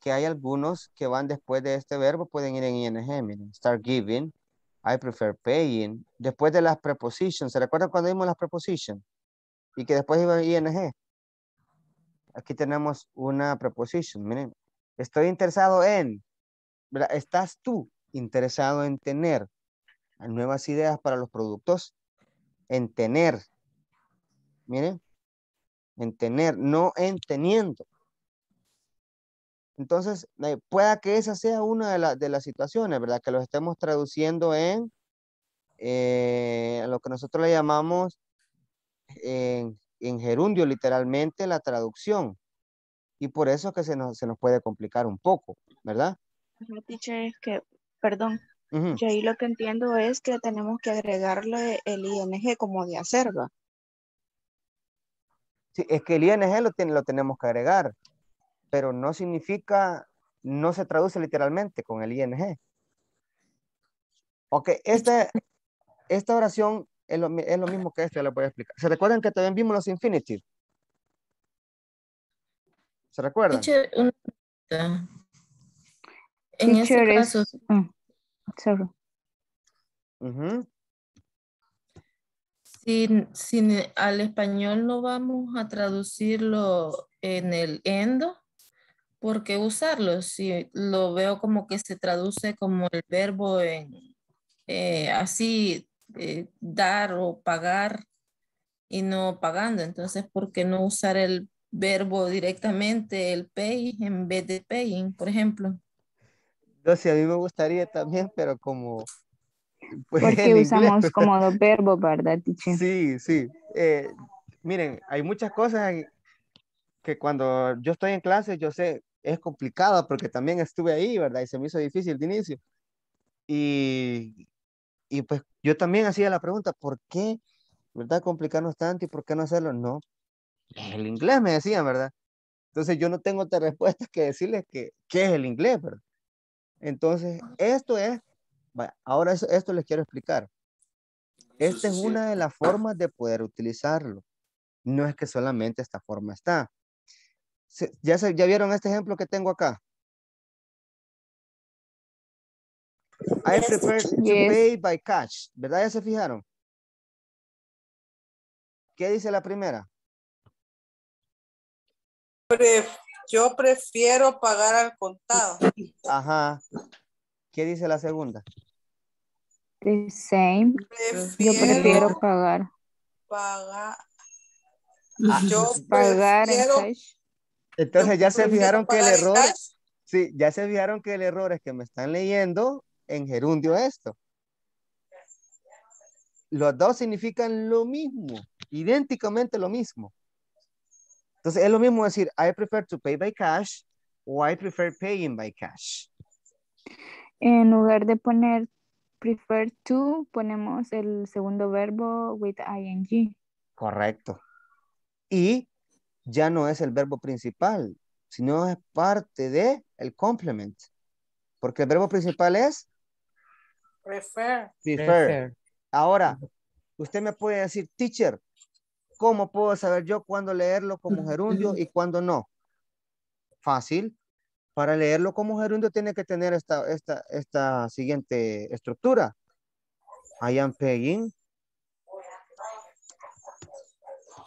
que hay algunos que van después de este verbo, pueden ir en ing, miren, start giving, I prefer paying, después de las prepositions. ¿Se recuerdan cuando vimos las prepositions? Y que después iba ING. Aquí tenemos una preposición. Miren, estoy interesado en, ¿verdad? Estás tú interesado en tener nuevas ideas para los productos. En tener. Miren, en tener, no en teniendo. Entonces, pueda que esa sea una de las situaciones, ¿verdad? Que los estemos traduciendo en lo que nosotros le llamamos en gerundio, literalmente, la traducción, y por eso es que se nos puede complicar un poco, ¿verdad? Ajá, teacher, es que, perdón, yo ahí lo que entiendo es que tenemos que agregarle el ING como de hacer, ¿va? Sí, es que el ING lo tenemos que agregar, pero no significa, no se traduce literalmente con el ING. Ok, esta oración es lo mismo que esto, ya lo voy a explicar. ¿Se recuerdan que también vimos los infinitive? ¿Se recuerdan? Teacher, en este caso. Sorry. Si al español no vamos a traducirlo en el endo, ¿por qué usarlo? Si lo veo como que se traduce como el verbo en así. Dar o pagar y no pagando. Entonces, ¿por qué no usar el verbo directamente, el pay, en vez de paying, por ejemplo? No sé, a mí me gustaría también, pero como... Pues, porque usamos inglés, pero... como dos verbos, ¿verdad, teacher? Sí, sí. Miren, hay muchas cosas que cuando yo estoy en clase, yo sé, es complicado porque también estuve ahí, ¿verdad? Y se me hizo difícil de inicio. Y pues yo también hacía la pregunta, ¿por qué, verdad, complicarnos tanto y por qué no hacerlo? No, el inglés me decían, ¿verdad? Entonces yo no tengo otra respuesta que decirles que qué es el inglés, ¿verdad? Entonces esto es, ahora esto les quiero explicar. Esta es una de las formas de poder utilizarlo. No es que solamente esta forma está. ¿Ya vieron este ejemplo que tengo acá? I prefer to pay by cash. ¿Verdad? ¿Ya se fijaron? ¿Qué dice la primera? Yo prefiero pagar al contado. Ajá. ¿Qué dice la segunda? The same. Yo prefiero pagar. Yo prefiero pagar en cash. Entonces ya se fijaron que el error. Sí, ya se fijaron que el error es que me están leyendo en gerundio esto. Los dos significan lo mismo, idénticamente lo mismo. Entonces es lo mismo decir I prefer to pay by cash o I prefer paying by cash. En lugar de poner prefer to, ponemos el segundo verbo with ing. Correcto. Y ya no es el verbo principal, sino es parte de el complement. Porque el verbo principal es prefer. Ahora, usted me puede decir, teacher, ¿cómo puedo saber yo cuándo leerlo como gerundio y cuándo no? Fácil. Para leerlo como gerundio tiene que tener esta siguiente estructura. I am paying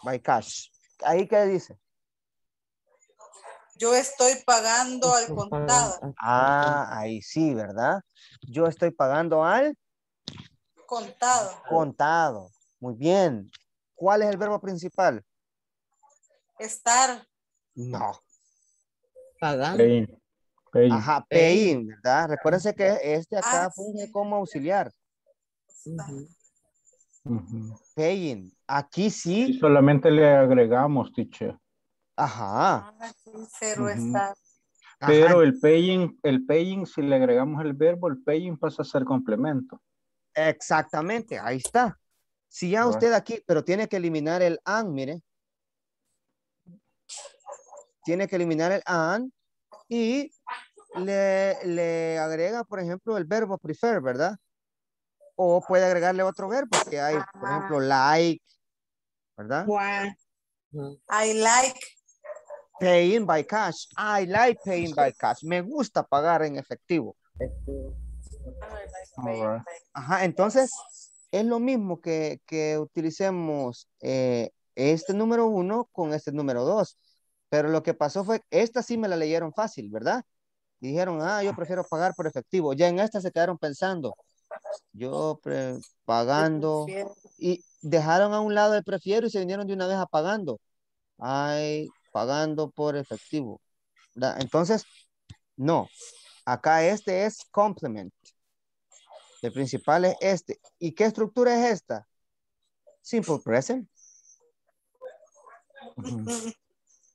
by cash. ¿Ahí qué dice? Yo estoy pagando al contado. Ah, ahí sí, ¿verdad? Yo estoy pagando al contado. Contado. Muy bien. ¿Cuál es el verbo principal? Estar. No. Pagando. Paying. Ajá, paying, ¿verdad? Recuérdense que este acá funge como auxiliar. Paying. Aquí sí. Solamente le agregamos, teacher. Ajá. Pero el paying, si le agregamos el verbo, el paying pasa a ser complemento. Exactamente, ahí está. Si ya usted aquí, pero tiene que eliminar el an, mire. Tiene que eliminar el an y le agrega, por ejemplo, el verbo prefer, ¿verdad? O puede agregarle otro verbo que hay, por ejemplo, like, ¿verdad? I like paying by cash. I like paying by cash. Me gusta pagar en efectivo. Ajá, entonces es lo mismo que utilicemos este número 1 con este número 2. Pero lo que pasó fue, esta sí me la leyeron fácil, ¿verdad? Dijeron, yo prefiero pagar por efectivo. Ya en esta se quedaron pensando, yo pagando. Y dejaron a un lado el prefiero y se vinieron de una vez a pagando. Pagando por efectivo. ¿Verdad? Entonces, no. Acá este es complement. El principal es este. ¿Y qué estructura es esta? Simple present.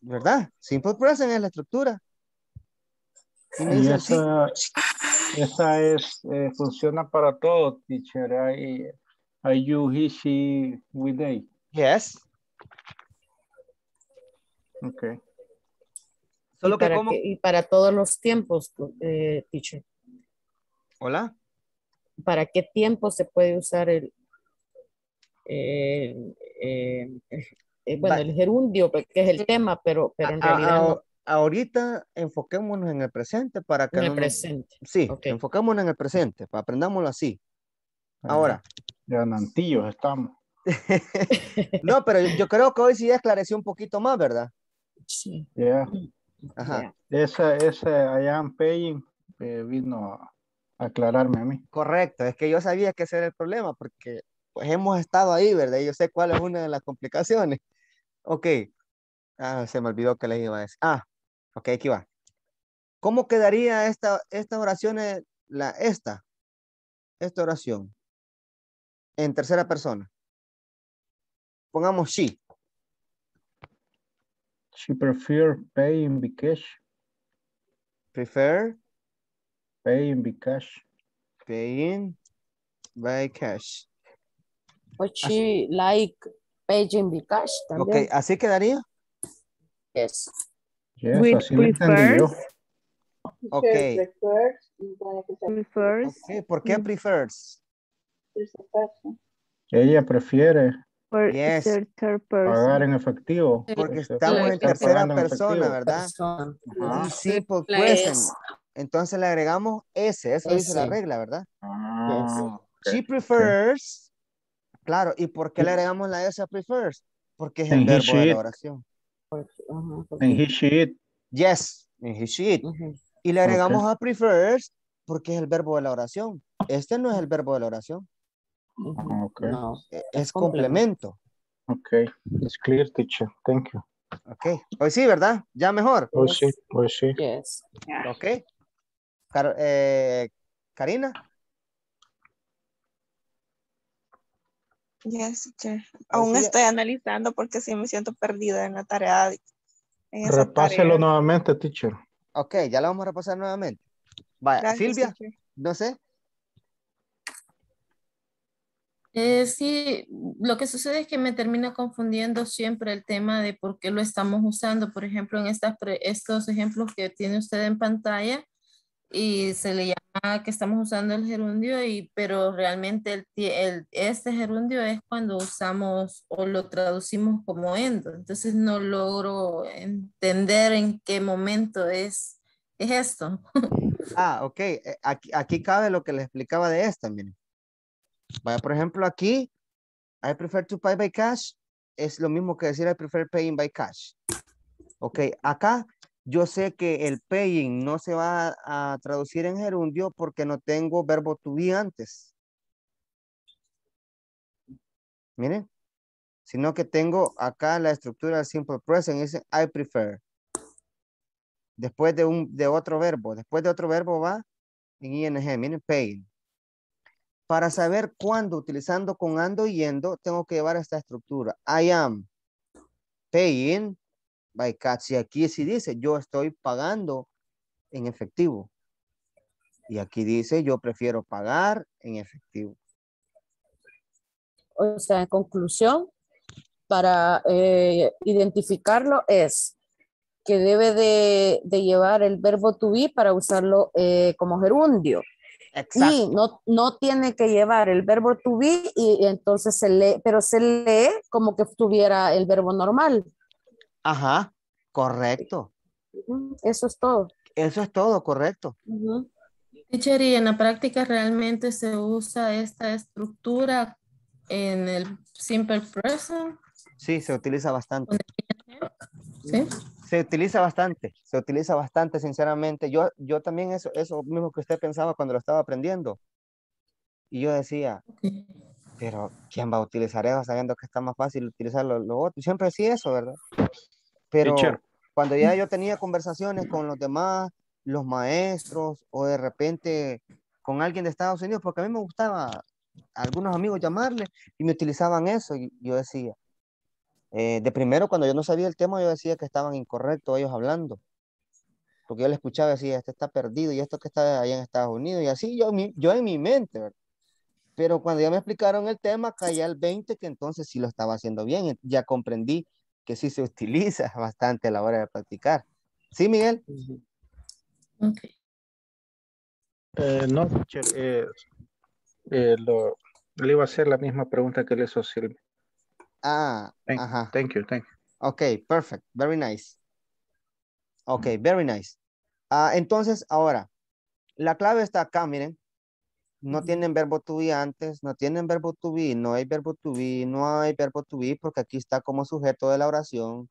¿Verdad? Simple present es la estructura. Y esa es, funciona para todo, teacher. I, you, he, she, we, they. Yes. Okay. Solo que y para todos los tiempos, teacher. Hola. ¿Para qué tiempo se puede usar el gerundio, que es el tema, pero en realidad no. Ahorita enfoquémonos en el presente para que... En el presente. Sí, okay. Enfoquémonos en el presente, aprendámoslo así. Ahora. De anantillos estamos. No, pero yo creo que hoy sí esclareció un poquito más, ¿verdad? Sí. Yeah. Ajá. Yeah. Ese I am paying vino a aclararme a mí. Correcto, es que yo sabía que ese era el problema porque pues hemos estado ahí, ¿verdad? Y yo sé cuál es una de las complicaciones. Ok. Se me olvidó que les iba a decir. Ok, aquí va. ¿Cómo quedaría esta oración? Esta oración. En tercera persona. Pongamos she. She prefer paying by cash. Prefer paying by cash. Paying by cash. O she like paying by cash también. Ok, ¿así quedaría? Yes. Yes, which prefers. Okay. Prefers. Okay. ¿Por qué prefers? Ella prefiere. Yes. Pagar en efectivo. Porque estamos en tercera persona, ¿verdad? Ah, sí, por present. Entonces le agregamos S. Eso dice la regla, ¿verdad? Ah, yes. Okay. She prefers. Okay. Claro. ¿Y por qué le agregamos la S a prefers? Porque es el verbo de la oración. En his sheet. Yes, en his sheet. Y le agregamos a prefers porque es el verbo de la oración. Este no es el verbo de la oración. Okay. No, es complemento. Ok, it's clear, teacher. Thank you. Ok, hoy sí, ¿verdad? Ya mejor. Hoy sí, hoy sí. Yes. Ok. Karina. Yes, teacher. Aún estoy analizando porque sí me siento perdida en la tarea. Repáselo nuevamente, teacher. Ok, ya lo vamos a repasar nuevamente. Vaya, gracias, Silvia, teacher. No sé. Sí, lo que sucede es que me termina confundiendo siempre el tema de por qué lo estamos usando. Por ejemplo, en estos ejemplos que tiene usted en pantalla, y se le llama que estamos usando el gerundio, pero realmente este gerundio es cuando usamos o lo traducimos como endo. Entonces no logro entender en qué momento es esto. Ah, ok. Aquí cabe lo que les explicaba de esta, miren. Vaya, por ejemplo, aquí, I prefer to pay by cash, es lo mismo que decir I prefer paying by cash. Ok, acá. Yo sé que el paying no se va a traducir en gerundio porque no tengo verbo to be antes. Miren. Sino que tengo acá la estructura del simple present. Dice I prefer. Después de otro verbo. Después de otro verbo va en ing. Miren, paying. Para saber cuándo, utilizando con ando y yendo, tengo que llevar esta estructura. I am paying by cash. Y aquí sí dice, yo estoy pagando en efectivo. Y aquí dice, yo prefiero pagar en efectivo. O sea, en conclusión, para identificarlo es que debe de llevar el verbo to be para usarlo como gerundio. Exacto. Y no tiene que llevar el verbo to be, y entonces se lee, pero se lee como que tuviera el verbo normal. Ajá, correcto. Eso es todo. Eso es todo, correcto. Teacher, y en la práctica realmente se usa esta estructura en el simple present. Sí, se utiliza bastante. ¿Sí? Se utiliza bastante, sinceramente. Yo también eso mismo que usted pensaba cuando lo estaba aprendiendo. Y yo decía, pero ¿quién va a utilizar eso sabiendo que está más fácil utilizar lo otro? Siempre sí eso, ¿verdad? Pero cuando ya yo tenía conversaciones con los demás, los maestros, o de repente con alguien de Estados Unidos, porque a mí me gustaba a algunos amigos llamarle y me utilizaban eso, y yo decía, de primero cuando yo no sabía el tema, yo decía que estaban incorrectos ellos hablando, porque yo le escuchaba y decía, este está perdido, y esto que está allá en Estados Unidos, y así yo en mi mente, ¿verdad? Pero cuando ya me explicaron el tema, caí al 20, que entonces sí lo estaba haciendo bien, ya comprendí que sí se utiliza bastante a la hora de practicar. ¿Sí, Miguel? Okay. No, teacher, le iba a hacer la misma pregunta que le hizo Silvia. Ah, ajá. Thank you. Ok, perfect, very nice. Ok, very nice. Entonces, ahora, la clave está acá, miren. No tienen verbo to be antes, no tienen verbo to be, no hay verbo to be, no hay verbo to be, porque aquí está como sujeto de la oración.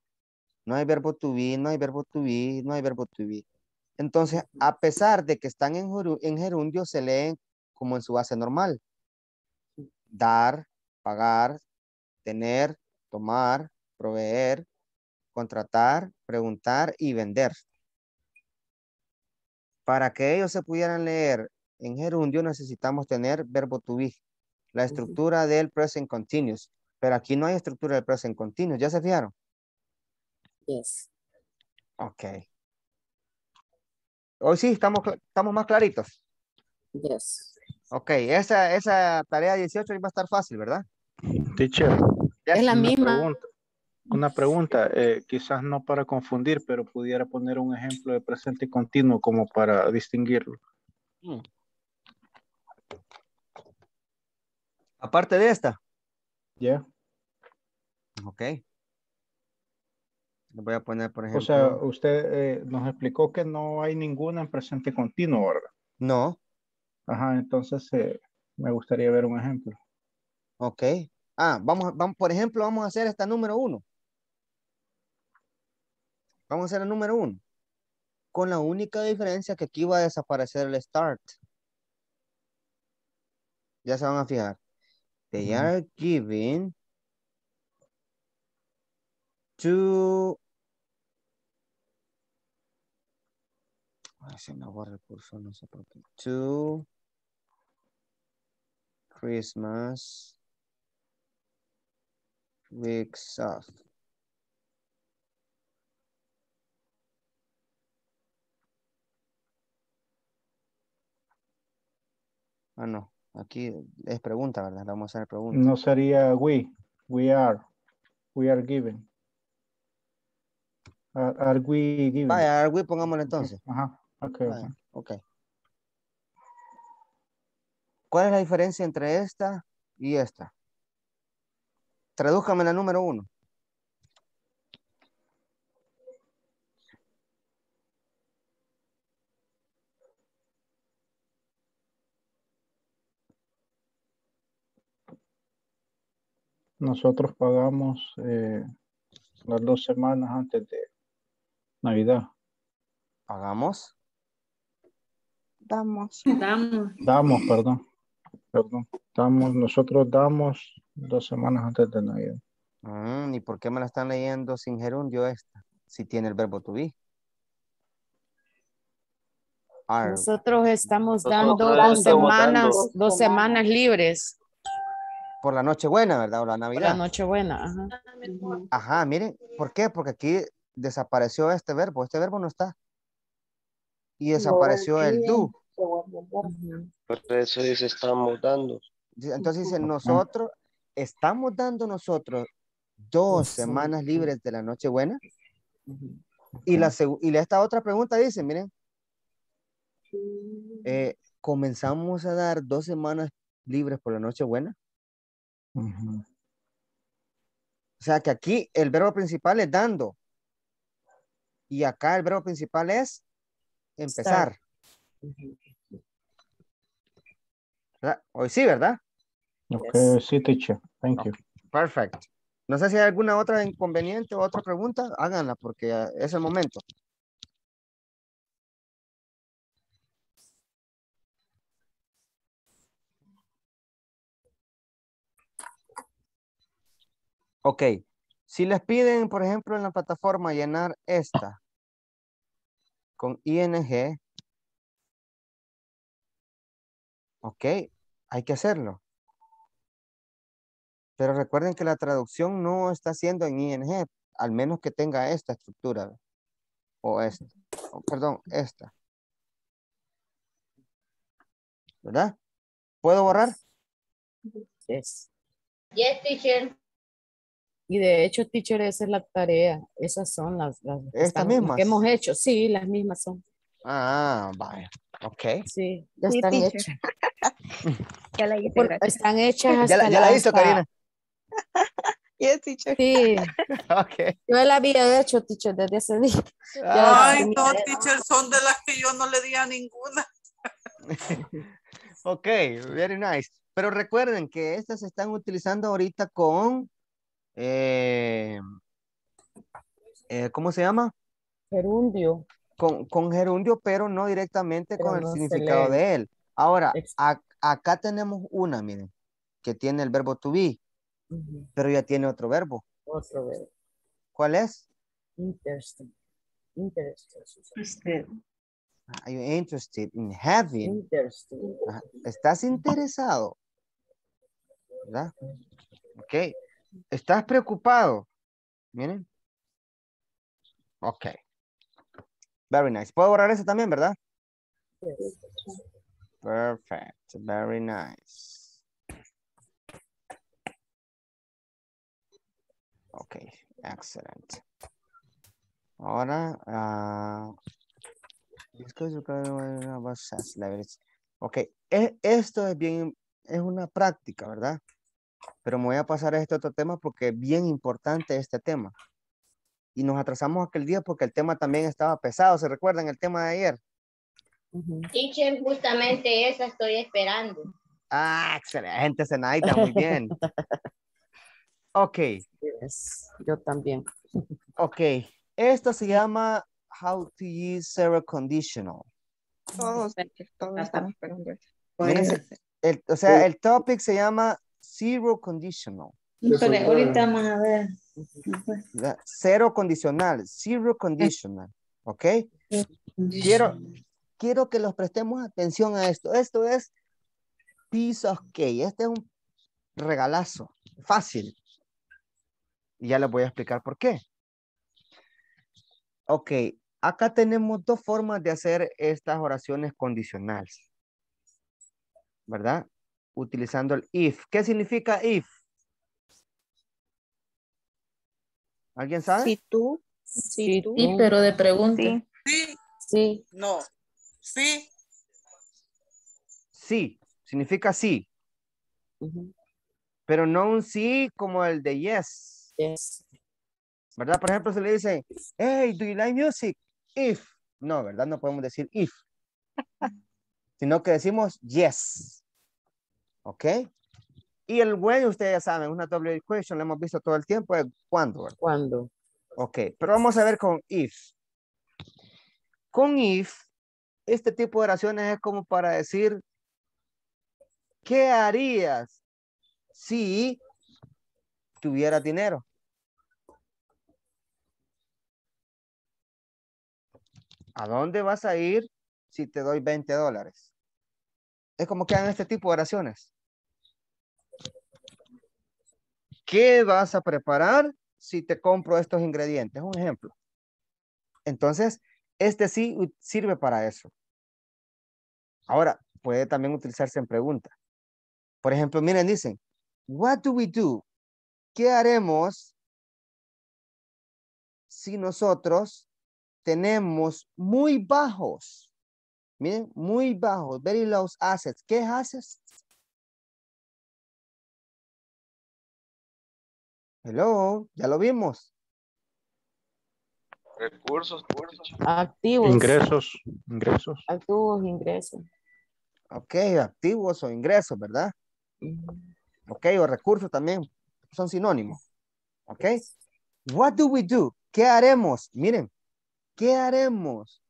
No hay verbo to be, no hay verbo to be, no hay verbo to be. Entonces, a pesar de que están en gerundio, se leen como en su base normal. Dar, pagar, tener, tomar, proveer, contratar, preguntar y vender. Para que ellos se pudieran leer en gerundio necesitamos tener verbo to be, la estructura del present continuous, pero aquí no hay estructura del present continuous, ¿ya se fijaron? Yes. Ok. Hoy sí, estamos más claritos. Yes. Ok, esa tarea 18 iba a estar fácil, ¿verdad? Teacher. Es la misma. Una pregunta, quizás no para confundir, pero pudiera poner un ejemplo de presente continuo como para distinguirlo. Aparte de esta. Ya. Yeah. Ok. Le voy a poner, por ejemplo. O sea, usted nos explicó que no hay ninguna en presente continuo, ¿verdad? No. Ajá, entonces me gustaría ver un ejemplo. Ok. Ah, vamos, por ejemplo, vamos a hacer esta número 1. Vamos a hacer el número 1. Con la única diferencia que aquí va a desaparecer el start. Ya se van a fijar. They are giving to... Ay, se me borra el curso, no sé por qué. To Christmas weeks off. Ah, no. Aquí es pregunta, ¿verdad? Vamos a hacer pregunta. No sería we are given. Are we given? Vaya, are we, pongámoslo entonces. Ajá, okay, vaya, okay. ¿Cuál es la diferencia entre esta y esta? Tradúzcame la número 1. Nosotros pagamos las 2 semanas antes de Navidad. ¿Pagamos? Damos, nosotros damos 2 semanas antes de Navidad. ¿Y por qué me la están leyendo sin gerundio esta? Si tiene el verbo to be. Are. Nosotros estamos dando 2 semanas libres. Por la Nochebuena, ¿verdad? O la Navidad. Por la Nochebuena, ajá. Ajá, miren, ¿por qué? Porque aquí desapareció este verbo no está. Y desapareció el do. Por eso dice estamos dando. Entonces dice nosotros, estamos dando nosotros 2 semanas libres de la Nochebuena. Y esta otra pregunta dice, miren, comenzamos a dar 2 semanas libres por la Nochebuena. O sea que aquí el verbo principal es dando y acá el verbo principal es empezar. Hoy sí, ¿verdad? Okay, sí, teacher. Thank you. Perfect. No sé si hay alguna otra inconveniente o otra pregunta, háganla porque es el momento. Ok, si les piden, por ejemplo, en la plataforma llenar esta con ING, ok, hay que hacerlo. Pero recuerden que la traducción no está siendo en ING, al menos que tenga esta estructura. O esta, perdón, esta. ¿Verdad? ¿Puedo borrar? Yes. Yes, teacher. Y de hecho, teacher, esa es la tarea. Esas son las que hemos hecho. Sí, las mismas son. Ah, vaya. Ok. Sí, ya están hechas. Ya la hice. Están hechas hasta ya la hizo, Karina. Yes, teacher. Sí. Ok. Yo la había hecho, teacher, desde ese día. Ay, no, teacher, son de las que yo no le di a ninguna. Ok, very nice. Pero recuerden que estas se están utilizando ahorita con... ¿cómo se llama? Gerundio. Con gerundio, pero no directamente pero con no el significado de él. Ahora, acá tenemos una, miren, que tiene el verbo to be, pero ya tiene otro verbo. Otro verbo. ¿Cuál es? Interested. Interested. Are you interested in having? Interested. ¿Estás interesado? ¿Verdad? Ok. ¿Estás preocupado? Miren. Ok. Very nice. ¿Puedo borrar eso también, verdad? Yes. Perfect. Very nice. Ok, excelente. Ahora, ok, esto es bien, es una práctica, ¿verdad? Pero me voy a pasar a este otro tema porque es bien importante este tema. Y nos atrasamos aquel día porque el tema también estaba pesado. ¿Se recuerdan el tema de ayer? Teacher, justamente esa estoy esperando. Ah, excelente, Zenaida, muy bien. Ok. Yes, yo también. Ok. Esto se llama How to Use Zero Conditional. Todos estamos esperando. O sea, el topic se llama Zero Conditional. Pero ahorita vamos a ver. Cero condicional, Zero Conditional. Ok. Quiero que los prestemos atención a esto. Esto es piece of cake. Este es un regalazo. Fácil. Y ya les voy a explicar por qué. Ok. Acá tenemos dos formas de hacer estas oraciones condicionales, ¿verdad? Utilizando el if. ¿Qué significa if? ¿Alguien sabe? Sí, tú. Sí, tú. Sí, pero de pregunta. Sí. Sí. Sí. No. Sí. Sí. Significa sí. Uh-huh. Pero no un sí como el de yes. Yes. ¿Verdad? Por ejemplo, se le dice, hey, do you like music? If. No, ¿verdad? No podemos decir if. Sino que decimos yes. ¿Ok? Y el when, ustedes ya saben, una double equation, la hemos visto todo el tiempo, es cuando. ¿Cuándo? Ok, pero vamos a ver con if. Con if, este tipo de oraciones es como para decir, ¿qué harías si tuvieras dinero? ¿A dónde vas a ir si te doy $20? Es como que hagan este tipo de oraciones. ¿Qué vas a preparar si te compro estos ingredientes? Un ejemplo. Entonces, este sí sirve para eso. Ahora, puede también utilizarse en pregunta. Por ejemplo, miren, dicen, what do we do? ¿Qué haremos si nosotros tenemos muy bajos? Miren, muy bajos, very low assets. ¿Qué haces? Hello, ya lo vimos. Recursos. Activos. Ingresos. Activos, ingresos. Ok, activos o ingresos, ¿verdad? Ok, o recursos también. Son sinónimos. Ok. What do we do? ¿Qué haremos? Miren, ¿qué haremos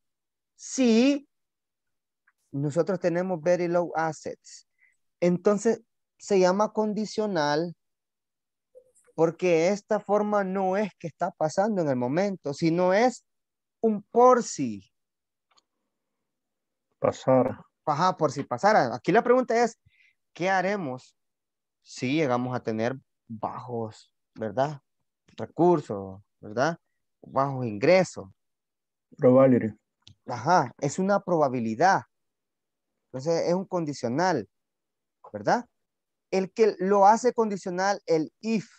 si nosotros tenemos very low assets? Entonces, se llama condicional. Porque esta forma no es que está pasando en el momento, sino es un por si. Pasar. Ajá, por si pasara. Aquí la pregunta es, ¿qué haremos si llegamos a tener bajos, ¿verdad? Recursos, ¿verdad? Bajos ingresos. Probability. Ajá, es una probabilidad. Entonces es un condicional, ¿verdad? El que lo hace condicional, el if.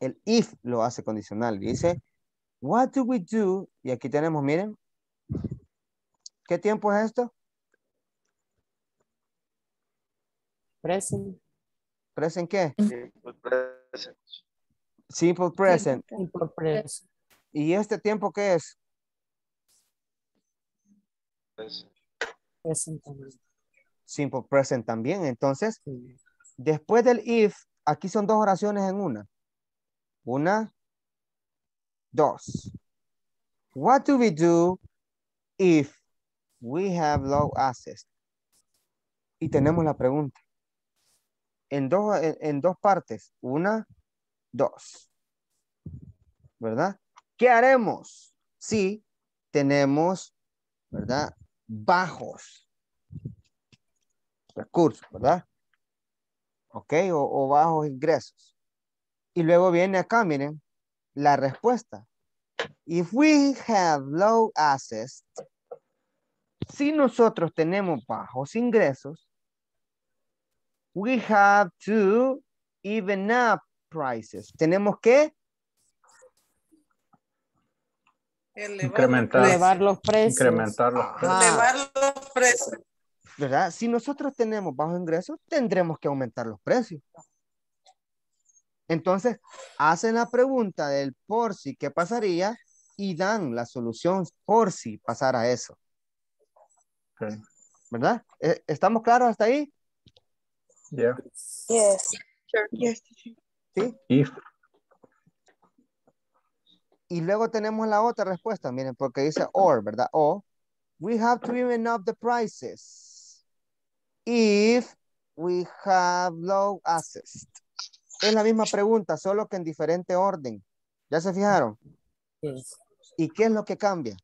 El if lo hace condicional. Dice, what do we do? Y aquí tenemos, miren. ¿Qué tiempo es esto? Present. ¿Present qué? Simple present. Simple present. Simple present. ¿Y este tiempo qué es? Present. Present también. Simple present también. Entonces, después del if, aquí son dos oraciones en una. Una, dos. What do we do if we have low assets? Y tenemos la pregunta. En dos partes. Una, dos. ¿Verdad? ¿Qué haremos si tenemos, ¿verdad?, bajos recursos, ¿verdad? Ok, o bajos ingresos. Y luego viene acá, miren, la respuesta. If we have low assets, si nosotros tenemos bajos ingresos, We have to even up prices. Tenemos que elevar los precios. Incrementar los precios. Elevar los precios. ¿Verdad? Si nosotros tenemos bajos ingresos, tendremos que aumentar los precios. Entonces, hacen la pregunta del por si, ¿qué pasaría? Y dan la solución por si pasara eso. Okay. ¿Verdad? ¿Estamos claros hasta ahí? Yeah. Yes. Sure. Yes. ¿Sí? If. Y luego tenemos la otra respuesta, miren, porque dice or, ¿verdad? O, we have to even up the prices if we have low assets. Es la misma pregunta, solo que en diferente orden. ¿Ya se fijaron? Yes. ¿Y qué es lo que cambia?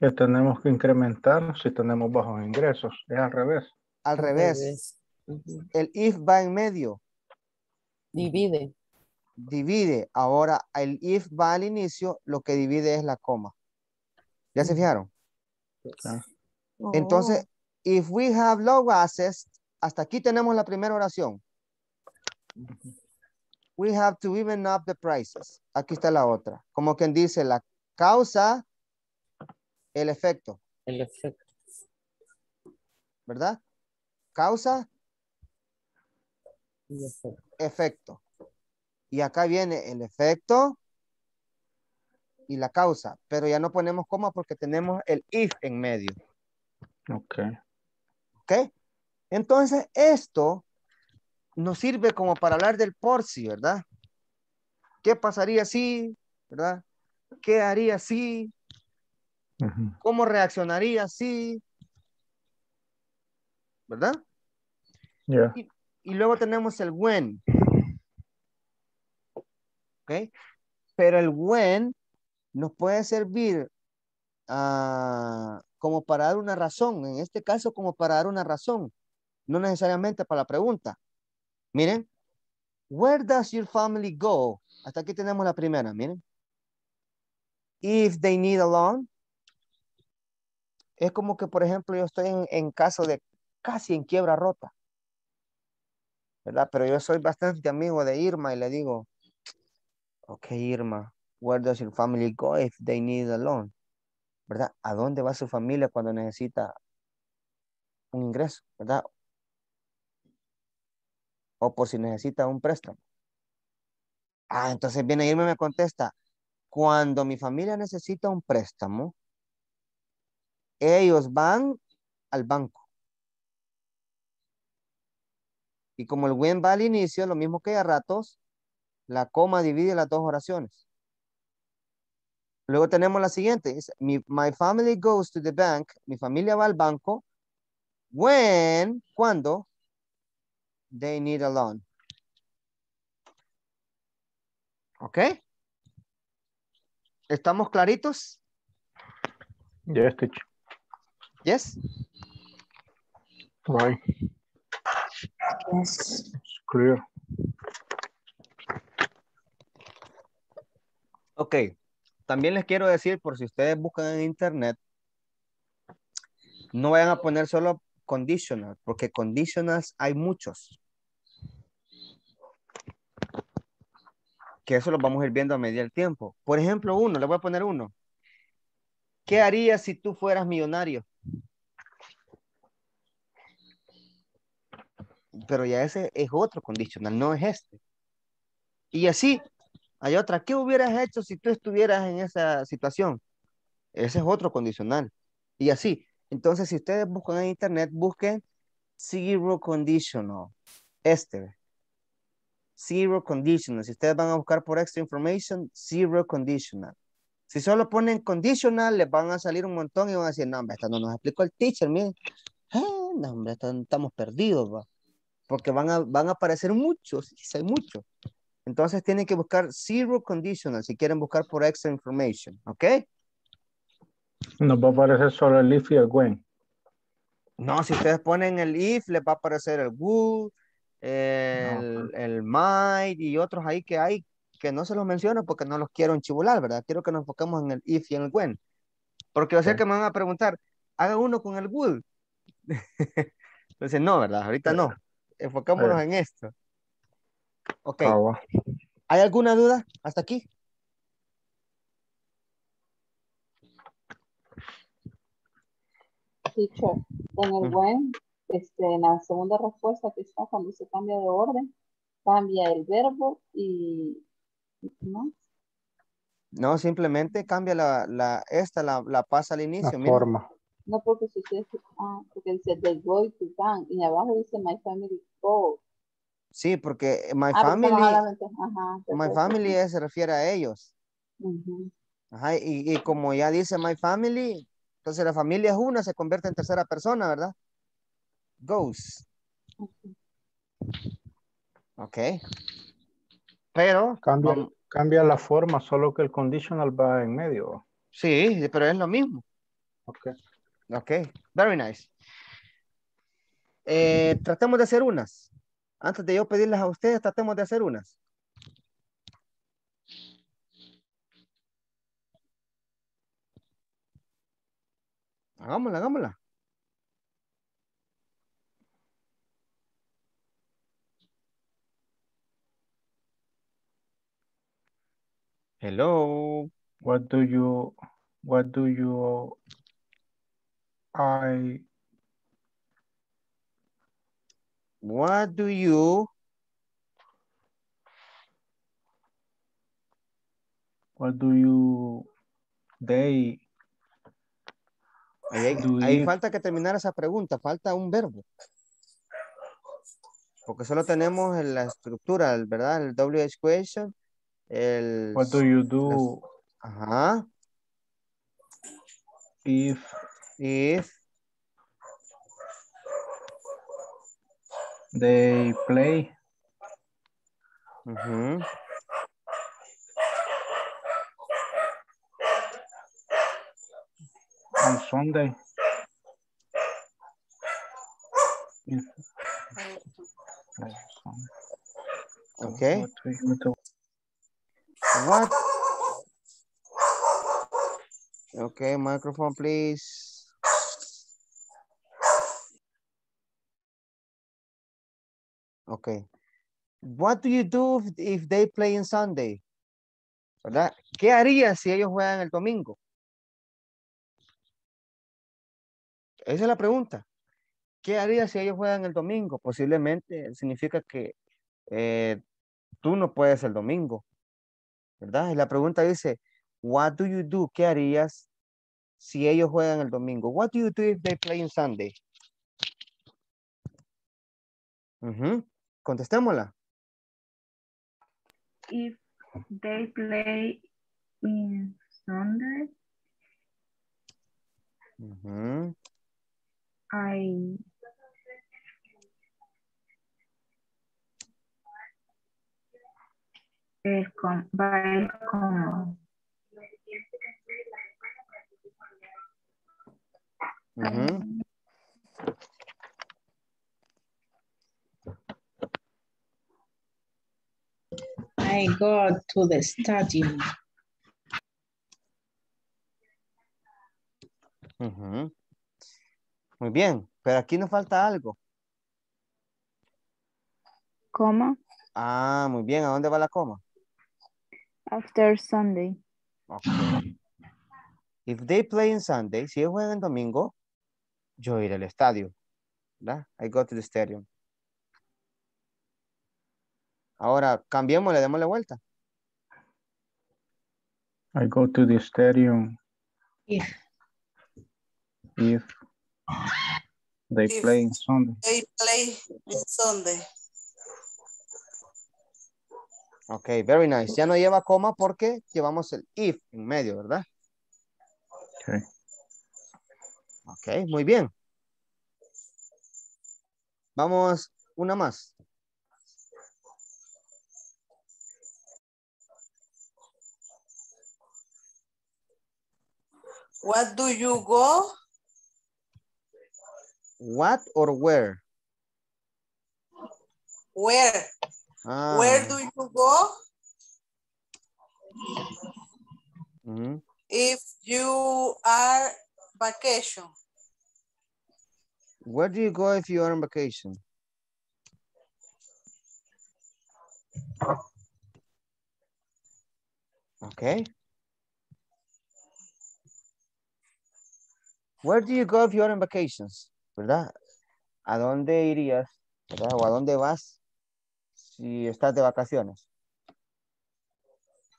Que tenemos que incrementar si tenemos bajos ingresos. Es al revés. Al revés. Uh-huh. El if va en medio. Divide. Divide. Ahora el if va al inicio, lo que divide es la coma. ¿Ya se fijaron? Yes. Ah. Oh. Entonces, if we have low assets, hasta aquí tenemos la primera oración. We have to even up the prices. Aquí está la otra. Como quien dice, la causa, el efecto. El efecto. ¿Verdad? Causa, el efecto. Efecto. Y acá viene el efecto y la causa. Pero ya no ponemos coma porque tenemos el if en medio. Ok. Ok. Entonces, esto nos sirve como para hablar del por si, ¿verdad? ¿Qué pasaría si? ¿Verdad? ¿Qué haría si? Uh-huh. ¿Cómo reaccionaría si? ¿Verdad? Yeah. Y luego tenemos el when. ¿Ok? Pero el when nos puede servir como para dar una razón. En este caso, como para dar una razón. No necesariamente para la pregunta. Miren, where does your family go? Hasta aquí tenemos la primera, miren. If they need a loan. Es como que, por ejemplo, yo estoy en caso de casi en quiebra rota. ¿Verdad? Pero yo soy bastante amigo de Irma y le digo, ok, Irma, where does your family go if they need a loan? ¿Verdad? ¿A dónde va su familia cuando necesita un ingreso? ¿Verdad? O por si necesita un préstamo. Ah, entonces viene Irma y me contesta, cuando mi familia necesita un préstamo, ellos van al banco. Y como el when va al inicio, lo mismo que a ratos, la coma divide las dos oraciones. Luego tenemos la siguiente, es, my family goes to the bank, mi familia va al banco, when, cuando, they need a loan. ¿Ok? ¿Estamos claritos? Yes, teacher. Yes? Right. Yes. It's clear. Ok. También les quiero decir, por si ustedes buscan en internet, no vayan a poner solo conditional, porque conditionals hay muchos. Que eso lo vamos a ir viendo a medida del tiempo. Por ejemplo, uno, le voy a poner uno. ¿Qué harías si tú fueras millonario? Pero ya ese es otro conditional, no es este. Y así, hay otra. ¿Qué hubieras hecho si tú estuvieras en esa situación? Ese es otro condicional. Y así. Entonces, si ustedes buscan en internet, busquen zero conditional. Este. Zero conditional. Si ustedes van a buscar por extra information, zero conditional. Si solo ponen conditional, les van a salir un montón y van a decir, no, hombre, esto no nos explicó el teacher, miren. No, hombre, estamos perdidos, va. Porque van a aparecer muchos, y hay muchos. Entonces, tienen que buscar zero conditional si quieren buscar por extra information, ¿ok? Nos va a aparecer solo el if y el when. No, si ustedes ponen el if, les va a aparecer el would, el might y otros ahí que hay, que no se los menciono porque no los quiero enchibular, ¿verdad? Quiero que nos enfoquemos en el if y en el when. Porque yo sé que me van a preguntar, haga uno con el would. Entonces, no, ¿verdad? Ahorita no. enfocémonos en esto. Ok. ¿Hay alguna duda hasta aquí? Teacher, en el buen, en la segunda respuesta que está cuando se cambia de orden, cambia el verbo y ¿no? No, simplemente cambia la pasa al inicio. La mira. Forma. No, porque sucede, porque dice they go to bank y abajo dice my family go. Sí, porque my family, my family se refiere a ellos. Ajá, y como ya dice my family, entonces la familia es una, se convierte en tercera persona, ¿verdad? Goes. Ok. Pero cambia, cambia la forma, solo que el conditional va en medio. Sí, pero es lo mismo. Ok. Ok, very nice. Tratemos de hacer unas. Antes de yo pedirles a ustedes, tratemos de hacer unas. Hagámosla, hagámosla. Hello. What do you Ahí falta que terminar esa pregunta, falta un verbo. Porque solo tenemos la estructura, ¿verdad? El WH question. El, what do you do? Ajá. If they play. On Sunday. Okay. What? Okay, microphone, please. Okay. What do you do if they play on Sunday? ¿Verdad? ¿Qué haría si ellos juegan el domingo? Esa es la pregunta. ¿Qué haría si ellos juegan el domingo? Posiblemente significa que tú no puedes el domingo, ¿verdad? Y la pregunta dice, what do you do? ¿Qué harías si ellos juegan el domingo? What do you do if they play on Sunday? Contestémosla. If they play on Sunday, I go to the stadium. Muy bien, pero aquí nos falta algo. Coma. Ah, muy bien. ¿A dónde va la coma? After Sunday. Okay. If they play on Sunday, si ellos juegan el domingo, yo iré al estadio, ¿verdad? I go to the stadium. Ahora, cambiémosle, démosle vuelta. I go to the stadium. If they play on Sunday. They play on Sunday. Ok, very nice. Ya no lleva coma porque llevamos el if en medio, ¿verdad? Ok. Ok, muy bien. Vamos, una más. What do you go? What or where? Where? Ah. Where do you go? If you are vacation. Where do you go if you are on vacation? Okay. Where do you go if you're on vacations? ¿Verdad? ¿A dónde irías? ¿Verdad? ¿O a dónde vas si estás de vacaciones?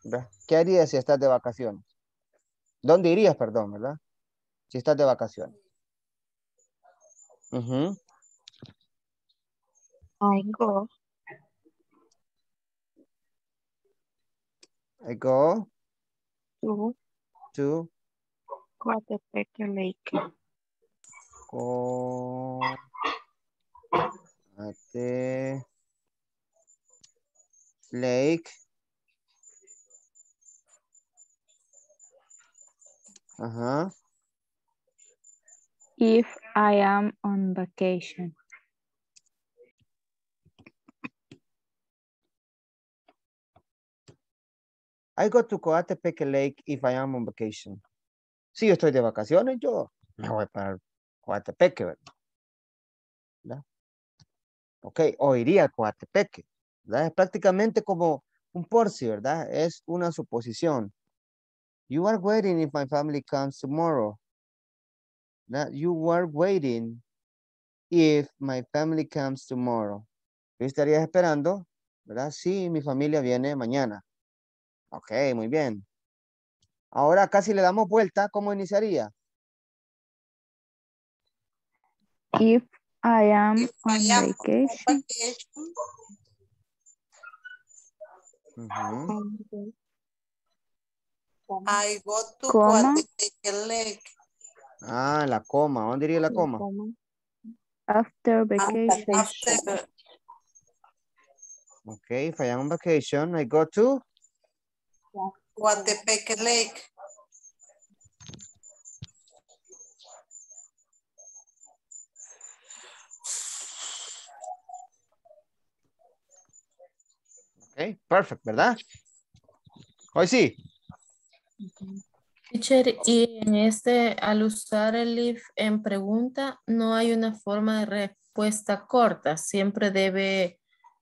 ¿Verdad? ¿Qué harías si estás de vacaciones? ¿Dónde irías, perdón, verdad? Si estás de vacaciones. Uh-huh. I go to Coatepeque Lake. Coatepeque Lake. Uh-huh. If I am on vacation. I go to Coatepeque Lake if I am on vacation. Si yo estoy de vacaciones, yo me voy para Coatepeque, ¿verdad? Ok, o iría a Coatepeque, ¿verdad? Es prácticamente como un por si, ¿verdad? Es una suposición. You are waiting if my family comes tomorrow. ¿Verdad? You are waiting if my family comes tomorrow. Yo estaría esperando, ¿verdad? Si mi familia viene mañana. Ok, muy bien. Ahora casi le damos vuelta. ¿Cómo iniciaría? If I am on vacation. Uh-huh. I go to Coatepeque Lake. Ah, la coma. ¿Dónde iría la coma? After vacation. Ok, if I am on vacation, I go to... Coatepeque Lake. Ok, perfecto, ¿verdad? Hoy sí. Teacher, y en este, al usar el if en pregunta, no hay una forma de respuesta corta. Siempre debe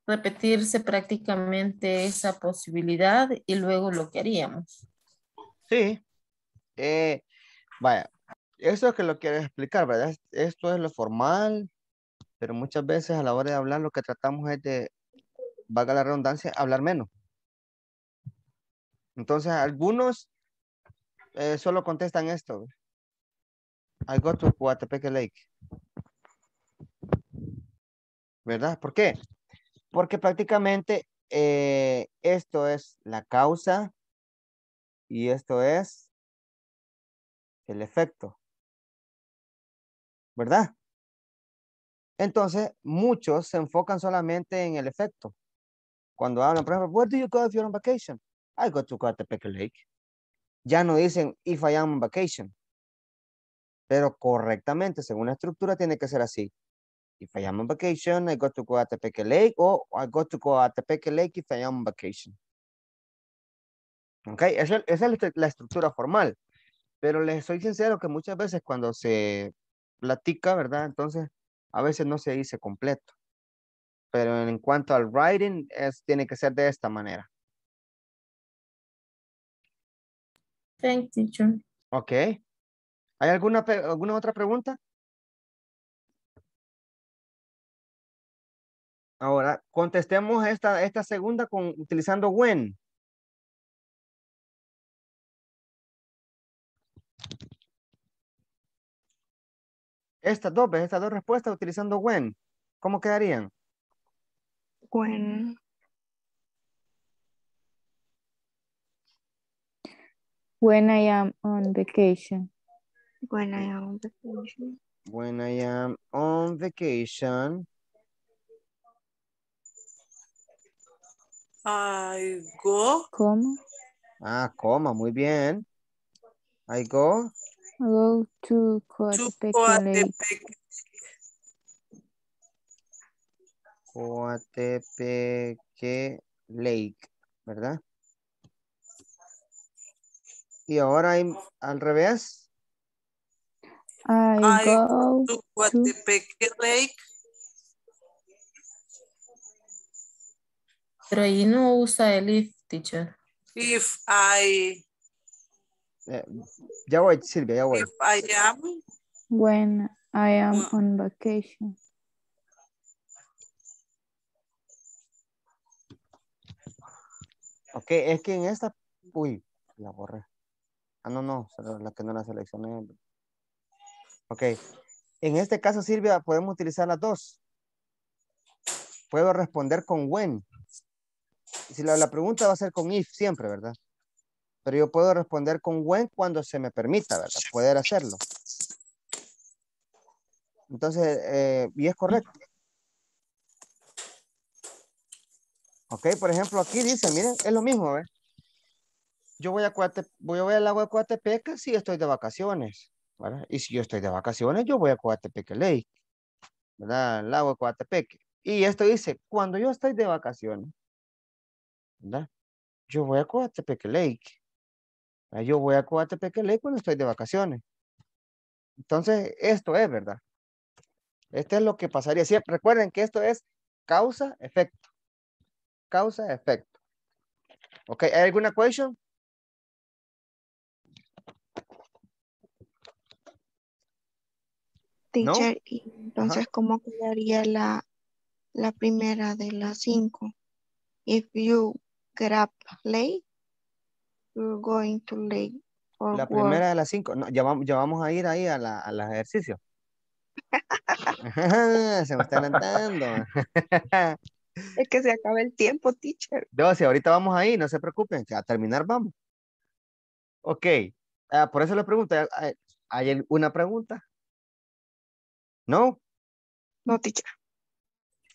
repetirse prácticamente esa posibilidad y luego lo que haríamos. Sí. Vaya, eso es que lo quiero explicar, ¿verdad? Esto es lo formal, pero muchas veces a la hora de hablar lo que tratamos es de, valga la redundancia, hablar menos. Entonces, algunos solo contestan esto. I go to Coatepeque Lake. ¿Verdad? ¿Por qué? Porque prácticamente esto es la causa y esto es el efecto, ¿verdad? Entonces, muchos se enfocan solamente en el efecto. Cuando hablan, por ejemplo, where do you go if you're on vacation? I go to Coatepeque Lake. Ya no dicen if I am on vacation. Pero correctamente, según la estructura, tiene que ser así. If I am on vacation, I go to Coatepeque Lake, or I go to Coatepeque Lake if I am on vacation. Ok, esa es la estructura formal. Pero les soy sincero que muchas veces cuando se platica, ¿verdad? Entonces, a veces no se dice completo. Pero en cuanto al writing, tiene que ser de esta manera. Thank you, teacher. Ok. ¿Hay alguna otra pregunta? Ahora, contestemos esta segunda utilizando when. Estas dos respuestas utilizando when. ¿Cómo quedarían? When. When I am on vacation. When I am on vacation. When I am on vacation. I go. Coma. Ah, coma, muy bien. I go. I go to Coatepeque Lake. Coatepeque Lake, ¿verdad? Y ahora al revés. I go to Coatepeque Lake. Pero ahí no usa el if, teacher. If I... ya voy, Silvia, ya voy. If I am... When I am on vacation. Ok, es que en esta... Uy, la borré. Ah, no, no, la que no la seleccioné. Ok. En este caso, Silvia, podemos utilizar las dos. Puedo responder con when. Si la pregunta va a ser con if siempre, ¿verdad? Pero yo puedo responder con when cuando se me permita, ¿verdad? Poder hacerlo. Entonces, y es correcto. Ok, por ejemplo, aquí dice, miren, es lo mismo, ¿ves? Yo voy al lago de Coatepeque si estoy de vacaciones, ¿verdad? Y si yo estoy de vacaciones, yo voy a Coatepeque Lake, ¿verdad? Al lago de Coatepeque. Y esto dice, cuando yo estoy de vacaciones, ¿verdad? Yo voy a Coatepeque Lake. ¿Verdad? Yo voy a Coatepeque Lake cuando estoy de vacaciones. Entonces, esto es, ¿verdad? Esto es lo que pasaría siempre. Recuerden que esto es causa-efecto. Causa-efecto. Ok, ¿hay alguna question? Teacher, ¿no? Entonces, ajá. ¿Cómo quedaría la primera de las 5? If you grab late, you're going to late. La primera de las 5. No, ya vamos a ir ahí a al ejercicio. Se me está adelantando. Es que se acaba el tiempo, teacher. No, si ahorita vamos ahí, no se preocupen. A terminar vamos. Ok. Por eso le pregunto. ¿Hay una pregunta? ¿No? No, teacher.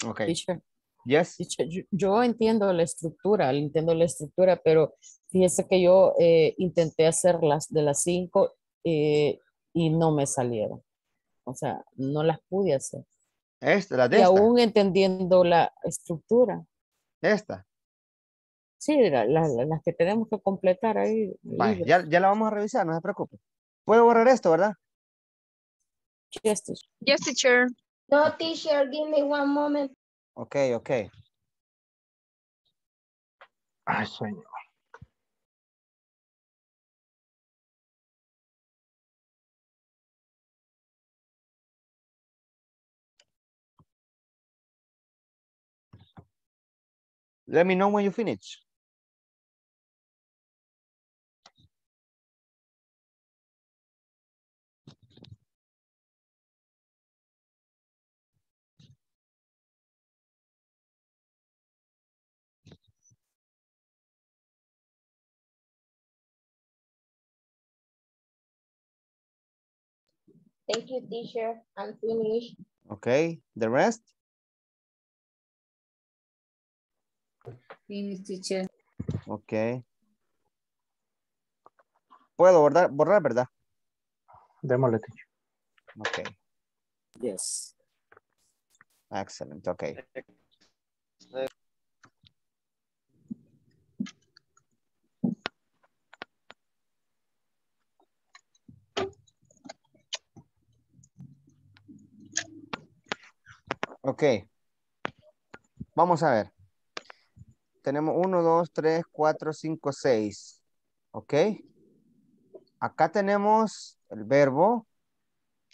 Ok. Teacher. Yes. Teacher, yo entiendo la estructura, pero fíjese que yo intenté hacer las de las 5 y no me salieron. O sea, no las pude hacer. Esta. Aún entendiendo la estructura. Esta. Sí, las que tenemos que completar ahí. Vale, ya la vamos a revisar, no se preocupe. ¿Puedo borrar esto, verdad? Yes, teacher. Yes, teacher. No, teacher, give me one moment. Ok. Ay, señor. Let me know when you finish. Thank you, teacher. I'm finished. Okay, the rest? Finished, teacher. Okay. ¿Puedo borrar, verdad? Démosle, teacher. Okay. Yes. Excellent, okay. Ok, vamos a ver. Tenemos 1, 2, 3, 4, 5, 6. Ok. Acá tenemos el verbo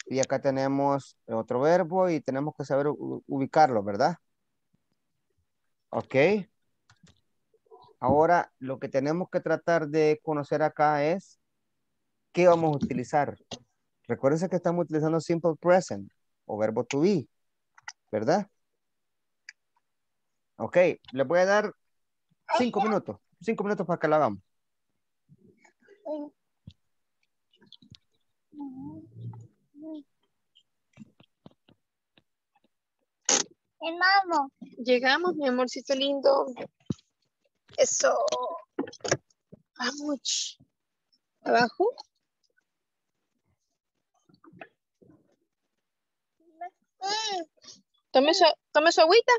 y acá tenemos el otro verbo y tenemos que saber ubicarlo, ¿verdad? Ok. Ahora lo que tenemos que tratar de conocer acá es qué vamos a utilizar. Recuérdense que estamos utilizando simple present o verbo to be. ¿Verdad? Ok, les voy a dar 5 minutos. 5 minutos para que la hagamos. Hermano. Llegamos, mi amorcito lindo. Eso. Vamos. Abajo. Tome su agüita.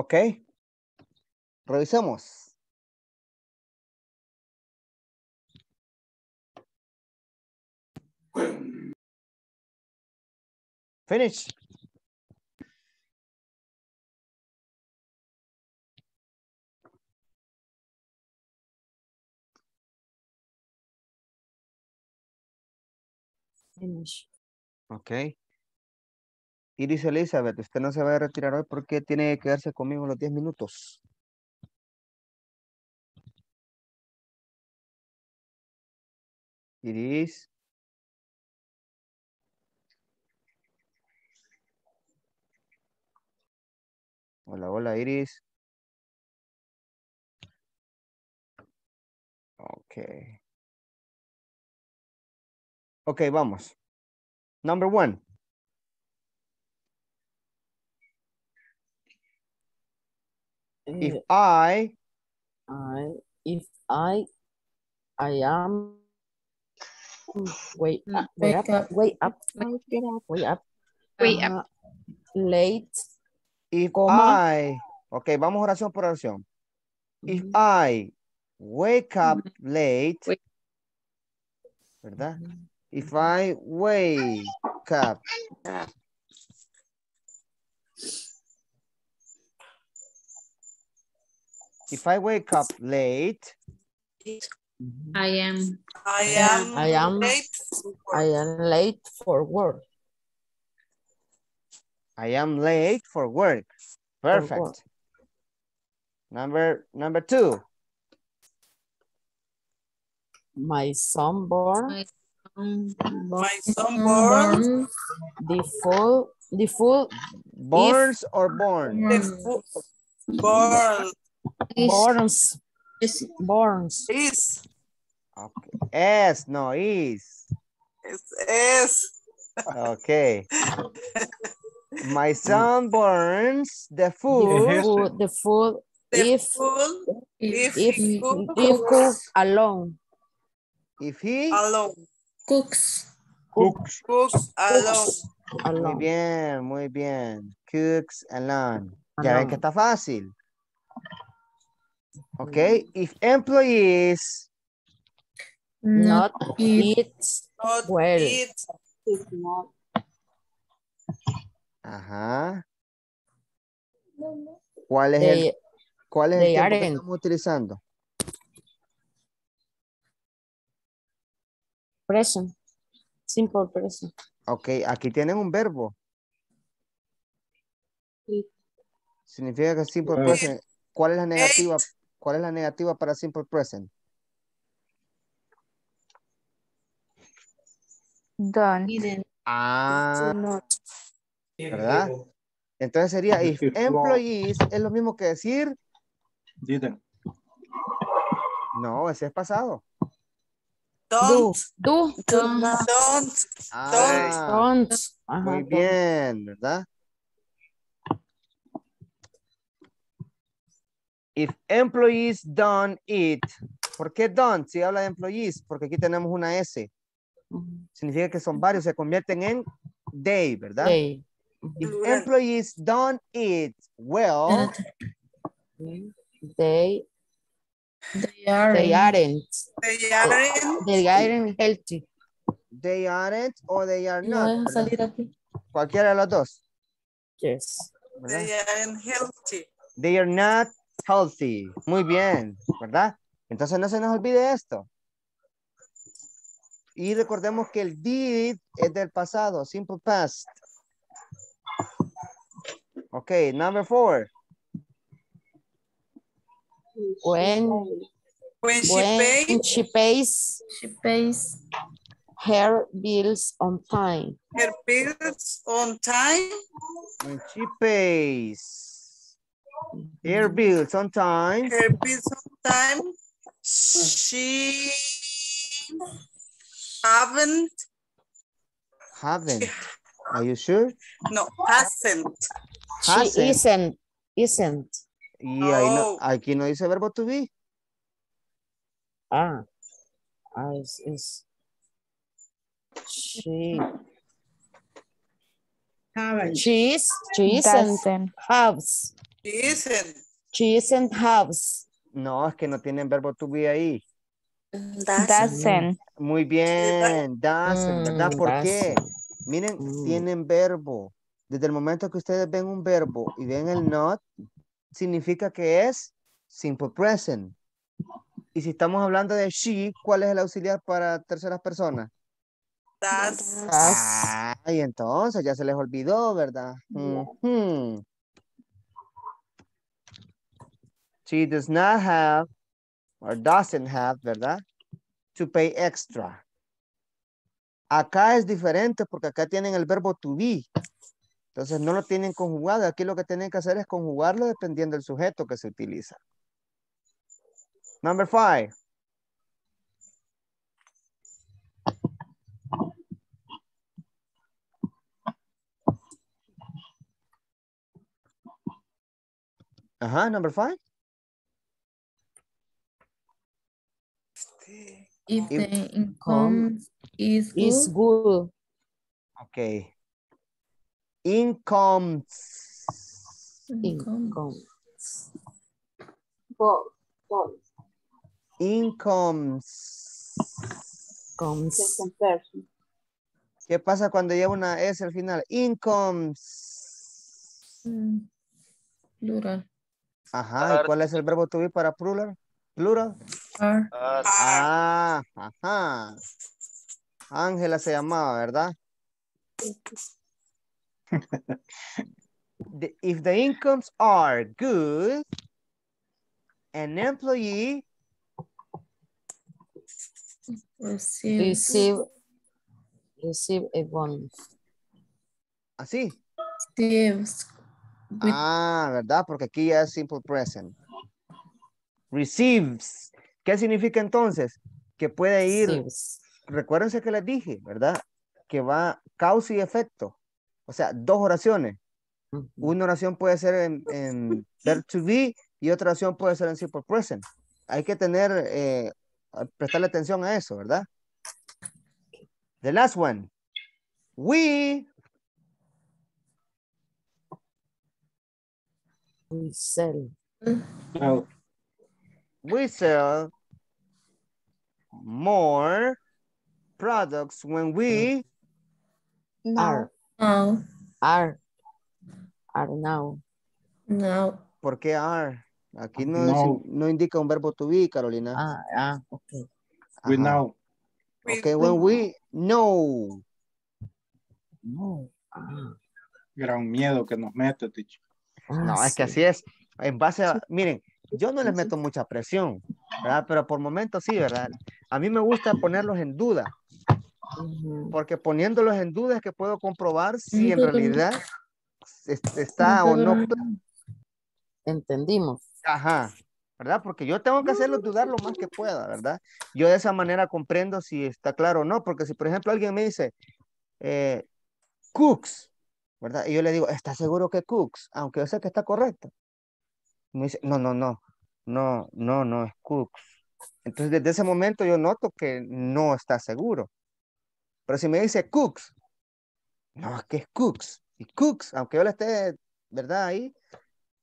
Ok. Revisemos. Finish. Finish. Ok. Y dice Elizabeth, usted no se va a retirar hoy porque tiene que quedarse conmigo los 10 minutos. Iris. Hola, hola, Iris. Ok. Ok, vamos. Number one. If I am way up late. If coma. I, ok, vamos oración por oración. If I wake up late, ¿verdad? If I wake up. If I wake up late. I am late for work. I am late for work. Perfect. For work. Number two. My son born. Is. Okay. Es, no, is. Es. Okay. My son burns the food. If he cooks alone. If he alone. Cooks alone. Muy bien, muy bien. Cooks alone. Ya ven que está fácil. Okay, if employees not eat well. Ajá. ¿Cuál es el tiempo que estamos utilizando? Present. Simple present. Okay, aquí tienen un verbo. Eat. Significa que simple present. ¿Cuál es la negativa? Eat. ¿Cuál es la negativa para simple present? Don't. Ah. ¿Verdad? Entonces sería if employees es lo mismo que decir didn't. No, ese es pasado. Don't. Muy bien, ¿verdad? If employees don't eat. ¿Por qué don't? Si habla de employees, porque aquí tenemos una S. Significa que son varios, se convierten en they, ¿verdad? They. If employees don't eat well, they aren't healthy. They aren't o they are not. Cualquiera de los dos. Yes. ¿Verdad? They aren't healthy. They are not healthy. Muy bien, ¿verdad? Entonces no se nos olvide esto. Y recordemos que el did es del pasado, simple past. Ok, number four. When she pays her bills on time. Her bills on time. When she pays her bills on time. Her bills on time. She haven't. Are you sure? No, hasn't. She isn't. Y no. Aquí no dice verbo to be. Is. She haven't. She isn't. Has. She isn't. She isn't has. No, es que no tienen verbo to be ahí. Doesn't. Muy bien. Doesn't, ¿verdad? ¿Por qué? Miren, tienen verbo. Desde el momento que ustedes ven un verbo y ven el not, significa que es simple present. Y si estamos hablando de she, ¿cuál es el auxiliar para terceras personas? Das. Y entonces ya se les olvidó, ¿verdad? Mm-hmm. She does not have, or doesn't have, ¿verdad? To pay extra. Acá es diferente porque acá tienen el verbo to be. Entonces no lo tienen conjugado. Aquí lo que tienen que hacer es conjugarlo dependiendo del sujeto que se utiliza. Number 5. Ajá, number 5. If the income is good. Okay. Incomes. ¿Qué pasa cuando lleva una S al final? Incomes. Plural. Ajá, ¿y cuál es el verbo to be para plural? Plural. Are. Ah, ajá. Ángela se llamaba, ¿verdad? If the incomes are good, an employee receive a bonus. ¿Así? Ah, ¿verdad? Porque aquí ya es simple present. Receives. ¿Qué significa entonces? Que puede ir. Receives. Recuérdense que les dije, ¿verdad? Que va causa y efecto. O sea, dos oraciones. Una oración puede ser en verb to be y otra oración puede ser en simple present. Hay que tener, prestarle atención a eso, ¿verdad? The last one. We sell. No. We sell more products when we are now. No. ¿Por qué are? Aquí no indica un verbo to be, Carolina. Okay. Ajá. We know. Okay, when we know. No. Gran miedo que nos mete, teacher. No, es que así es. En base a, miren, yo no les meto mucha presión, ¿verdad? Pero por momentos sí, ¿verdad? A mí me gusta ponerlos en duda. Porque poniéndolos en duda es que puedo comprobar si en realidad está o no. Entendimos. Ajá, ¿verdad? Porque yo tengo que hacerlos dudar lo más que pueda, ¿verdad? Yo de esa manera comprendo si está claro o no. Porque si, por ejemplo, alguien me dice cooks, ¿verdad? Y yo le digo, ¿estás seguro que cooks? Aunque yo sé que está correcto. Me dice, no, es cooks. Entonces, desde ese momento yo noto que no está seguro. Pero si me dice cooks, no, es que es cooks. Y cooks, aunque yo le esté, ¿verdad? Ahí,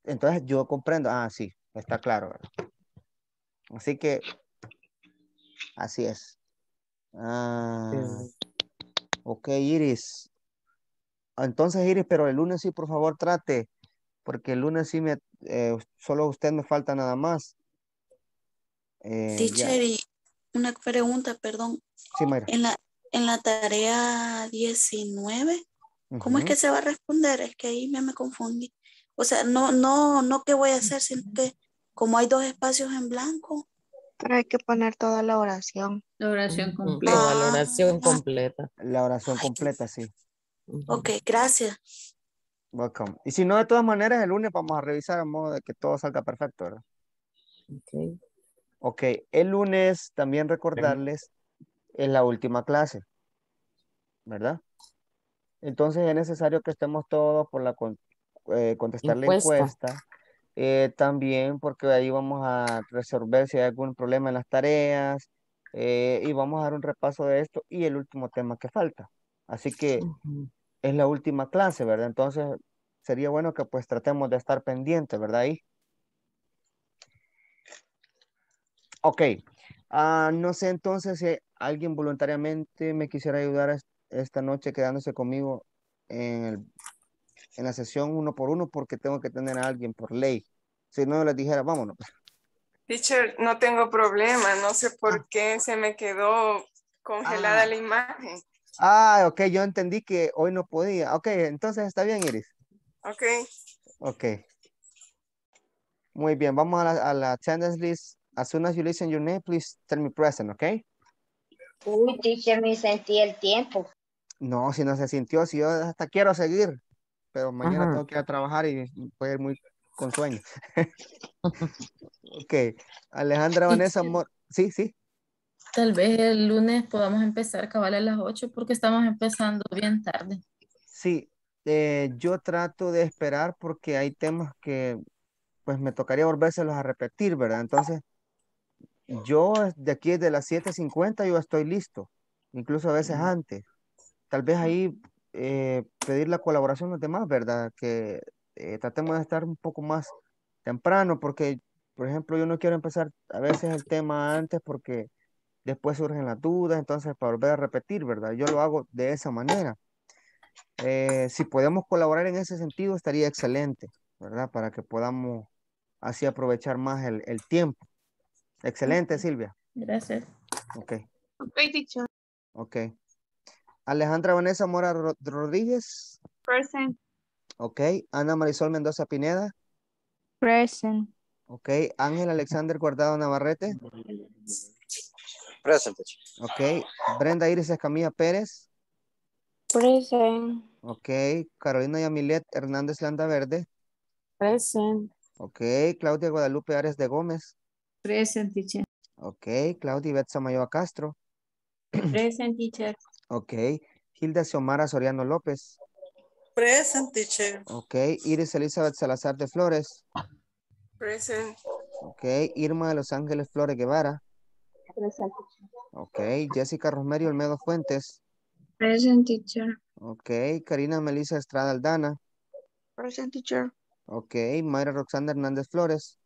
entonces yo comprendo. Ah, sí, está claro, ¿verdad? Así que, así es. Ok, Iris. Entonces, Iris, pero el lunes sí, por favor, trate. Porque el lunes sí solo usted me falta nada más. Teacher, una pregunta, perdón. Sí, Mayra. En la tarea 19, ¿cómo es que se va a responder? Es que ahí me confundí. O sea, no qué voy a hacer, sino que como hay dos espacios en blanco. Pero hay que poner toda la oración. La oración completa. Toda la oración completa. La oración completa, sí. Ok, gracias. Welcome. Y si no, de todas maneras, el lunes vamos a revisar a modo de que todo salga perfecto, ¿verdad? Ok. Ok, el lunes también recordarles en la última clase, ¿verdad? Entonces es necesario que estemos todos por contestar la encuesta. También porque ahí vamos a resolver si hay algún problema en las tareas y vamos a dar un repaso de esto y el último tema que falta. Así que es la última clase, ¿verdad? Entonces sería bueno que pues tratemos de estar pendientes, ¿verdad? Ahí. Ok. No sé entonces si alguien voluntariamente me quisiera ayudar esta noche quedándose conmigo en la sesión uno por uno, porque tengo que tener a alguien por ley. Si no, les dijera, vámonos. Teacher, no tengo problema. No sé por qué se me quedó congelada la imagen. Ok. Yo entendí que hoy no podía. Ok, entonces está bien, Iris. Ok. Ok. Muy bien. Vamos a la attendance list. As soon as you listen your name, please tell me present, okay? Uy, teacher, me sentí el tiempo. No, si no se sintió, si yo hasta quiero seguir, pero mañana tengo que ir a trabajar y voy a ir muy con sueño. Ok, Alejandra, Vanessa, sí, sí. Tal vez el lunes podamos empezar cabal a las 8 porque estamos empezando bien tarde. Sí, yo trato de esperar porque hay temas que pues me tocaría volvérselos a repetir, ¿verdad? Entonces, yo de aquí desde las 7:50 yo estoy listo, incluso a veces antes. Tal vez ahí pedir la colaboración de los demás, ¿verdad? Que tratemos de estar un poco más temprano porque, por ejemplo, yo no quiero empezar a veces el tema antes porque después surgen las dudas, entonces para volver a repetir, ¿verdad? Yo lo hago de esa manera. Si podemos colaborar en ese sentido estaría excelente, ¿verdad? Para que podamos así aprovechar más el tiempo. Excelente, Silvia. Gracias. Ok. Ok. Alejandra Vanessa Mora Rodríguez. Present. Ok. Ana Marisol Mendoza Pineda. Present. Ok. Ángel Alexander Guardado Navarrete. Present. Ok. Brenda Iris Escamilla Pérez. Present. Ok. Carolina Yamilet Hernández Landaverde. Present. Ok. Claudia Guadalupe Ares de Gómez. Present, teacher. Ok. Claudia Betsa Mayoa Castro. Present, teacher. Ok. Hilda Xiomara Soriano López. Present, teacher. Ok. Iris Elizabeth Salazar de Flores. Present. Ok. Irma de Los Ángeles Flores Guevara. Present, teacher. Ok. Jessica Rosemary Olmedo Fuentes. Present, teacher. Ok. Karina Melissa Estrada Aldana. Present, teacher. Ok. Mayra Roxana Hernández Flores.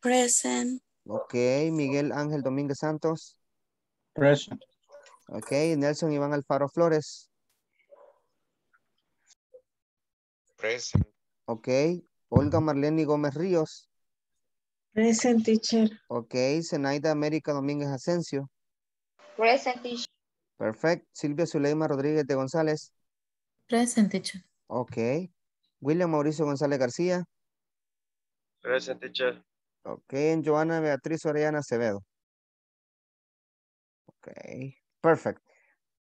Present. Ok. Miguel Ángel Domínguez Santos. Present. Ok. Nelson Iván Alfaro Flores. Present. Ok. Olga Marlene Gómez Ríos. Present, teacher. Ok. Zenaida América Domínguez Asensio. Present, teacher. Perfecto. Silvia Zuleima Rodríguez de González. Present, teacher. Ok. William Mauricio González García. Present, teacher. Ok, Joana Beatriz Orellana Acevedo. Ok, perfect.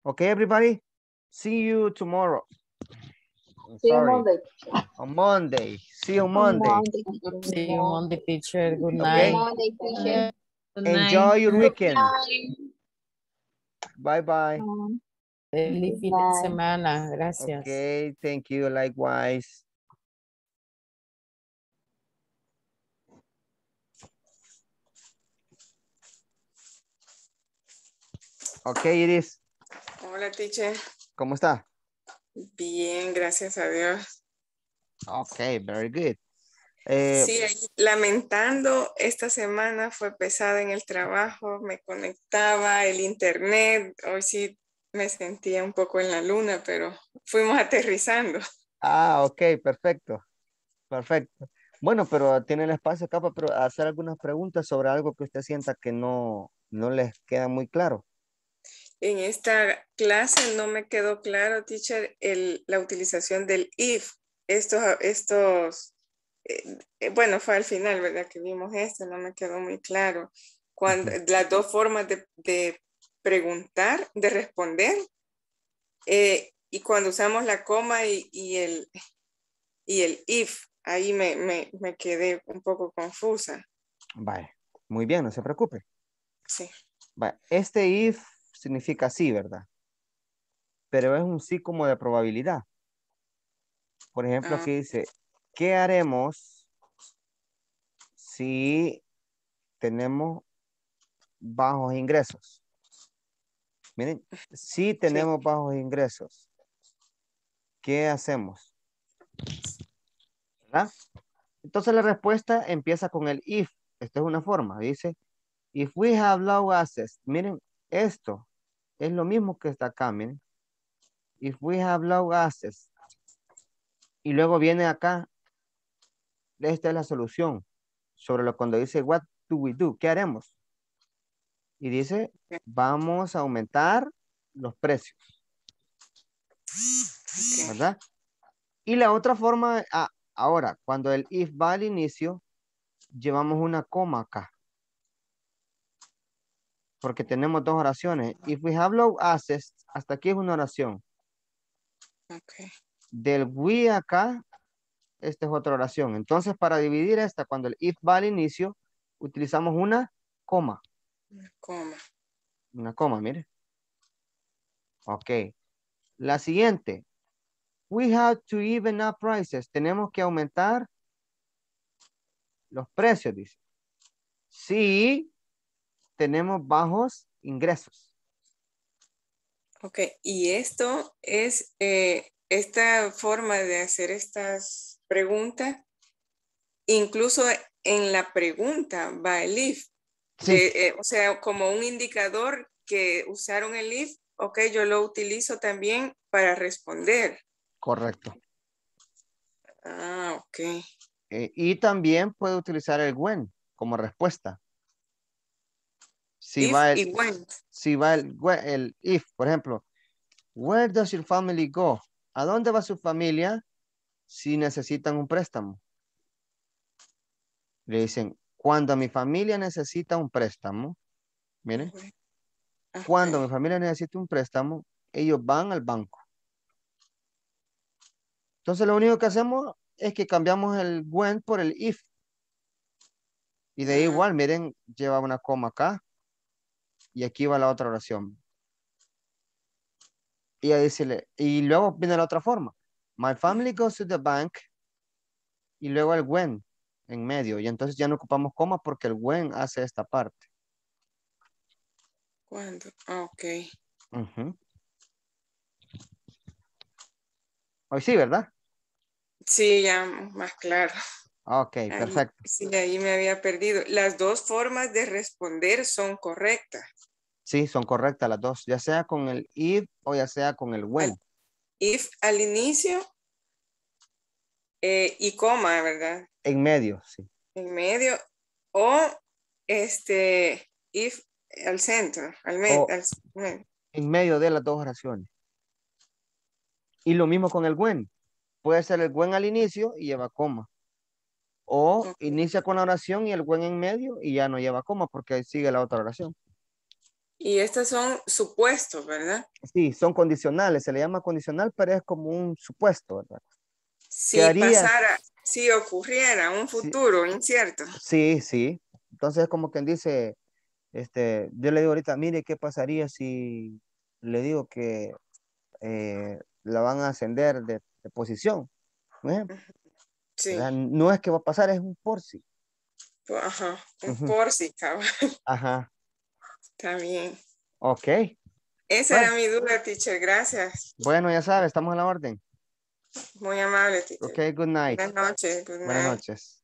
Ok, everybody, see you tomorrow. See you Monday. On Monday. See you Monday. See you Monday, teacher. Good night. Okay. Monday, teacher. Good night. Enjoy your weekend. Bye-bye. Feliz fin de semana. Gracias. Ok, thank you. Likewise. Ok, Iris. Hola, teacher. ¿Cómo está? Bien, gracias a Dios. Ok, very good. Sí, lamentando, esta semana fue pesada en el trabajo, me conectaba el internet, hoy sí me sentía un poco en la luna, pero fuimos aterrizando. Ok, perfecto. Perfecto. Bueno, pero tiene el espacio acá para hacer algunas preguntas sobre algo que usted sienta que no les queda muy claro. En esta clase no me quedó claro, teacher, la utilización del if. Bueno, fue al final, ¿verdad? Que vimos esto, no me quedó muy claro. Las dos formas de preguntar, de responder, y cuando usamos la coma y el if, ahí me quedé un poco confusa. Vale, muy bien, no se preocupe. Sí. Vale. Este if significa sí, ¿verdad? Pero es un sí como de probabilidad. Por ejemplo, aquí dice, ¿qué haremos si tenemos bajos ingresos? Miren, si tenemos bajos ingresos, ¿qué hacemos? ¿verdad? Entonces la respuesta empieza con el if. Esta es una forma. Dice, if we have low assets. Miren, esto es lo mismo que está acá, miren. If we have low assets. Y luego viene acá. Esta es la solución. Sobre lo cuando dice, what do we do? ¿Qué haremos? Y dice, vamos a aumentar los precios. Okay. ¿Verdad? Y la otra forma, ahora, cuando el if va al inicio, llevamos una coma acá. Porque tenemos dos oraciones. If we have low assets, hasta aquí es una oración. Okay. Del we acá, esta es otra oración. Entonces, para dividir esta, cuando el if va al inicio, utilizamos una coma. Una coma. Una coma, mire. Ok. La siguiente. We have to even up prices. Tenemos que aumentar los precios, dice. Sí, tenemos bajos ingresos. Ok. Y esto es, esta forma de hacer estas preguntas, incluso en la pregunta va el if. Sí. O sea, como un indicador que usaron el if, ok, yo lo utilizo también para responder. Correcto. Ah, ok. Y también puede utilizar el when como respuesta. Si if va el, y when. Si va el if, por ejemplo, where does your family go? ¿A dónde va su familia si necesitan un préstamo? Le dicen, cuando mi familia necesita un préstamo, miren, cuando mi familia necesita un préstamo, ellos van al banco. Entonces lo único que hacemos es que cambiamos el when por el if. Y de ahí igual, miren, lleva una coma acá. Y aquí va la otra oración. Y ahí dice, y luego viene la otra forma. My family goes to the bank. Y luego el when en medio, y entonces ya no ocupamos coma porque el when hace esta parte. ¿Cuándo? Ah, ok. Uh-huh. Hoy sí, ¿verdad? Sí, ya más claro. Ok, ahí, perfecto. Sí, ahí me había perdido. Las dos formas de responder son correctas. Sí, son correctas las dos, ya sea con el if o ya sea con el when. If al inicio y coma, ¿verdad? En medio, sí. En medio, o if al centro, al medio. En medio de las dos oraciones. Y lo mismo con el when. Puede ser el when al inicio y lleva coma. O okay, inicia con la oración y el when en medio y ya no lleva coma porque ahí sigue la otra oración. Y estas son supuestos, ¿verdad? Sí, son condicionales. Se le llama condicional, pero es como un supuesto, ¿verdad? Si pasara, si ocurriera un futuro incierto. Sí, sí. Entonces como quien dice, yo le digo ahorita, mire, ¿qué pasaría si le digo que la van a ascender de posición? ¿Eh? Sí. O sea, no es que va a pasar, es un por sí. Ajá, un por sí, cabrón. Ajá. Está bien. Ok. Esa era mi duda, teacher. Gracias. Bueno, ya sabes, estamos a la orden. Muy amable, teacher. Ok, good night. Buenas noches. Good night. Buenas noches.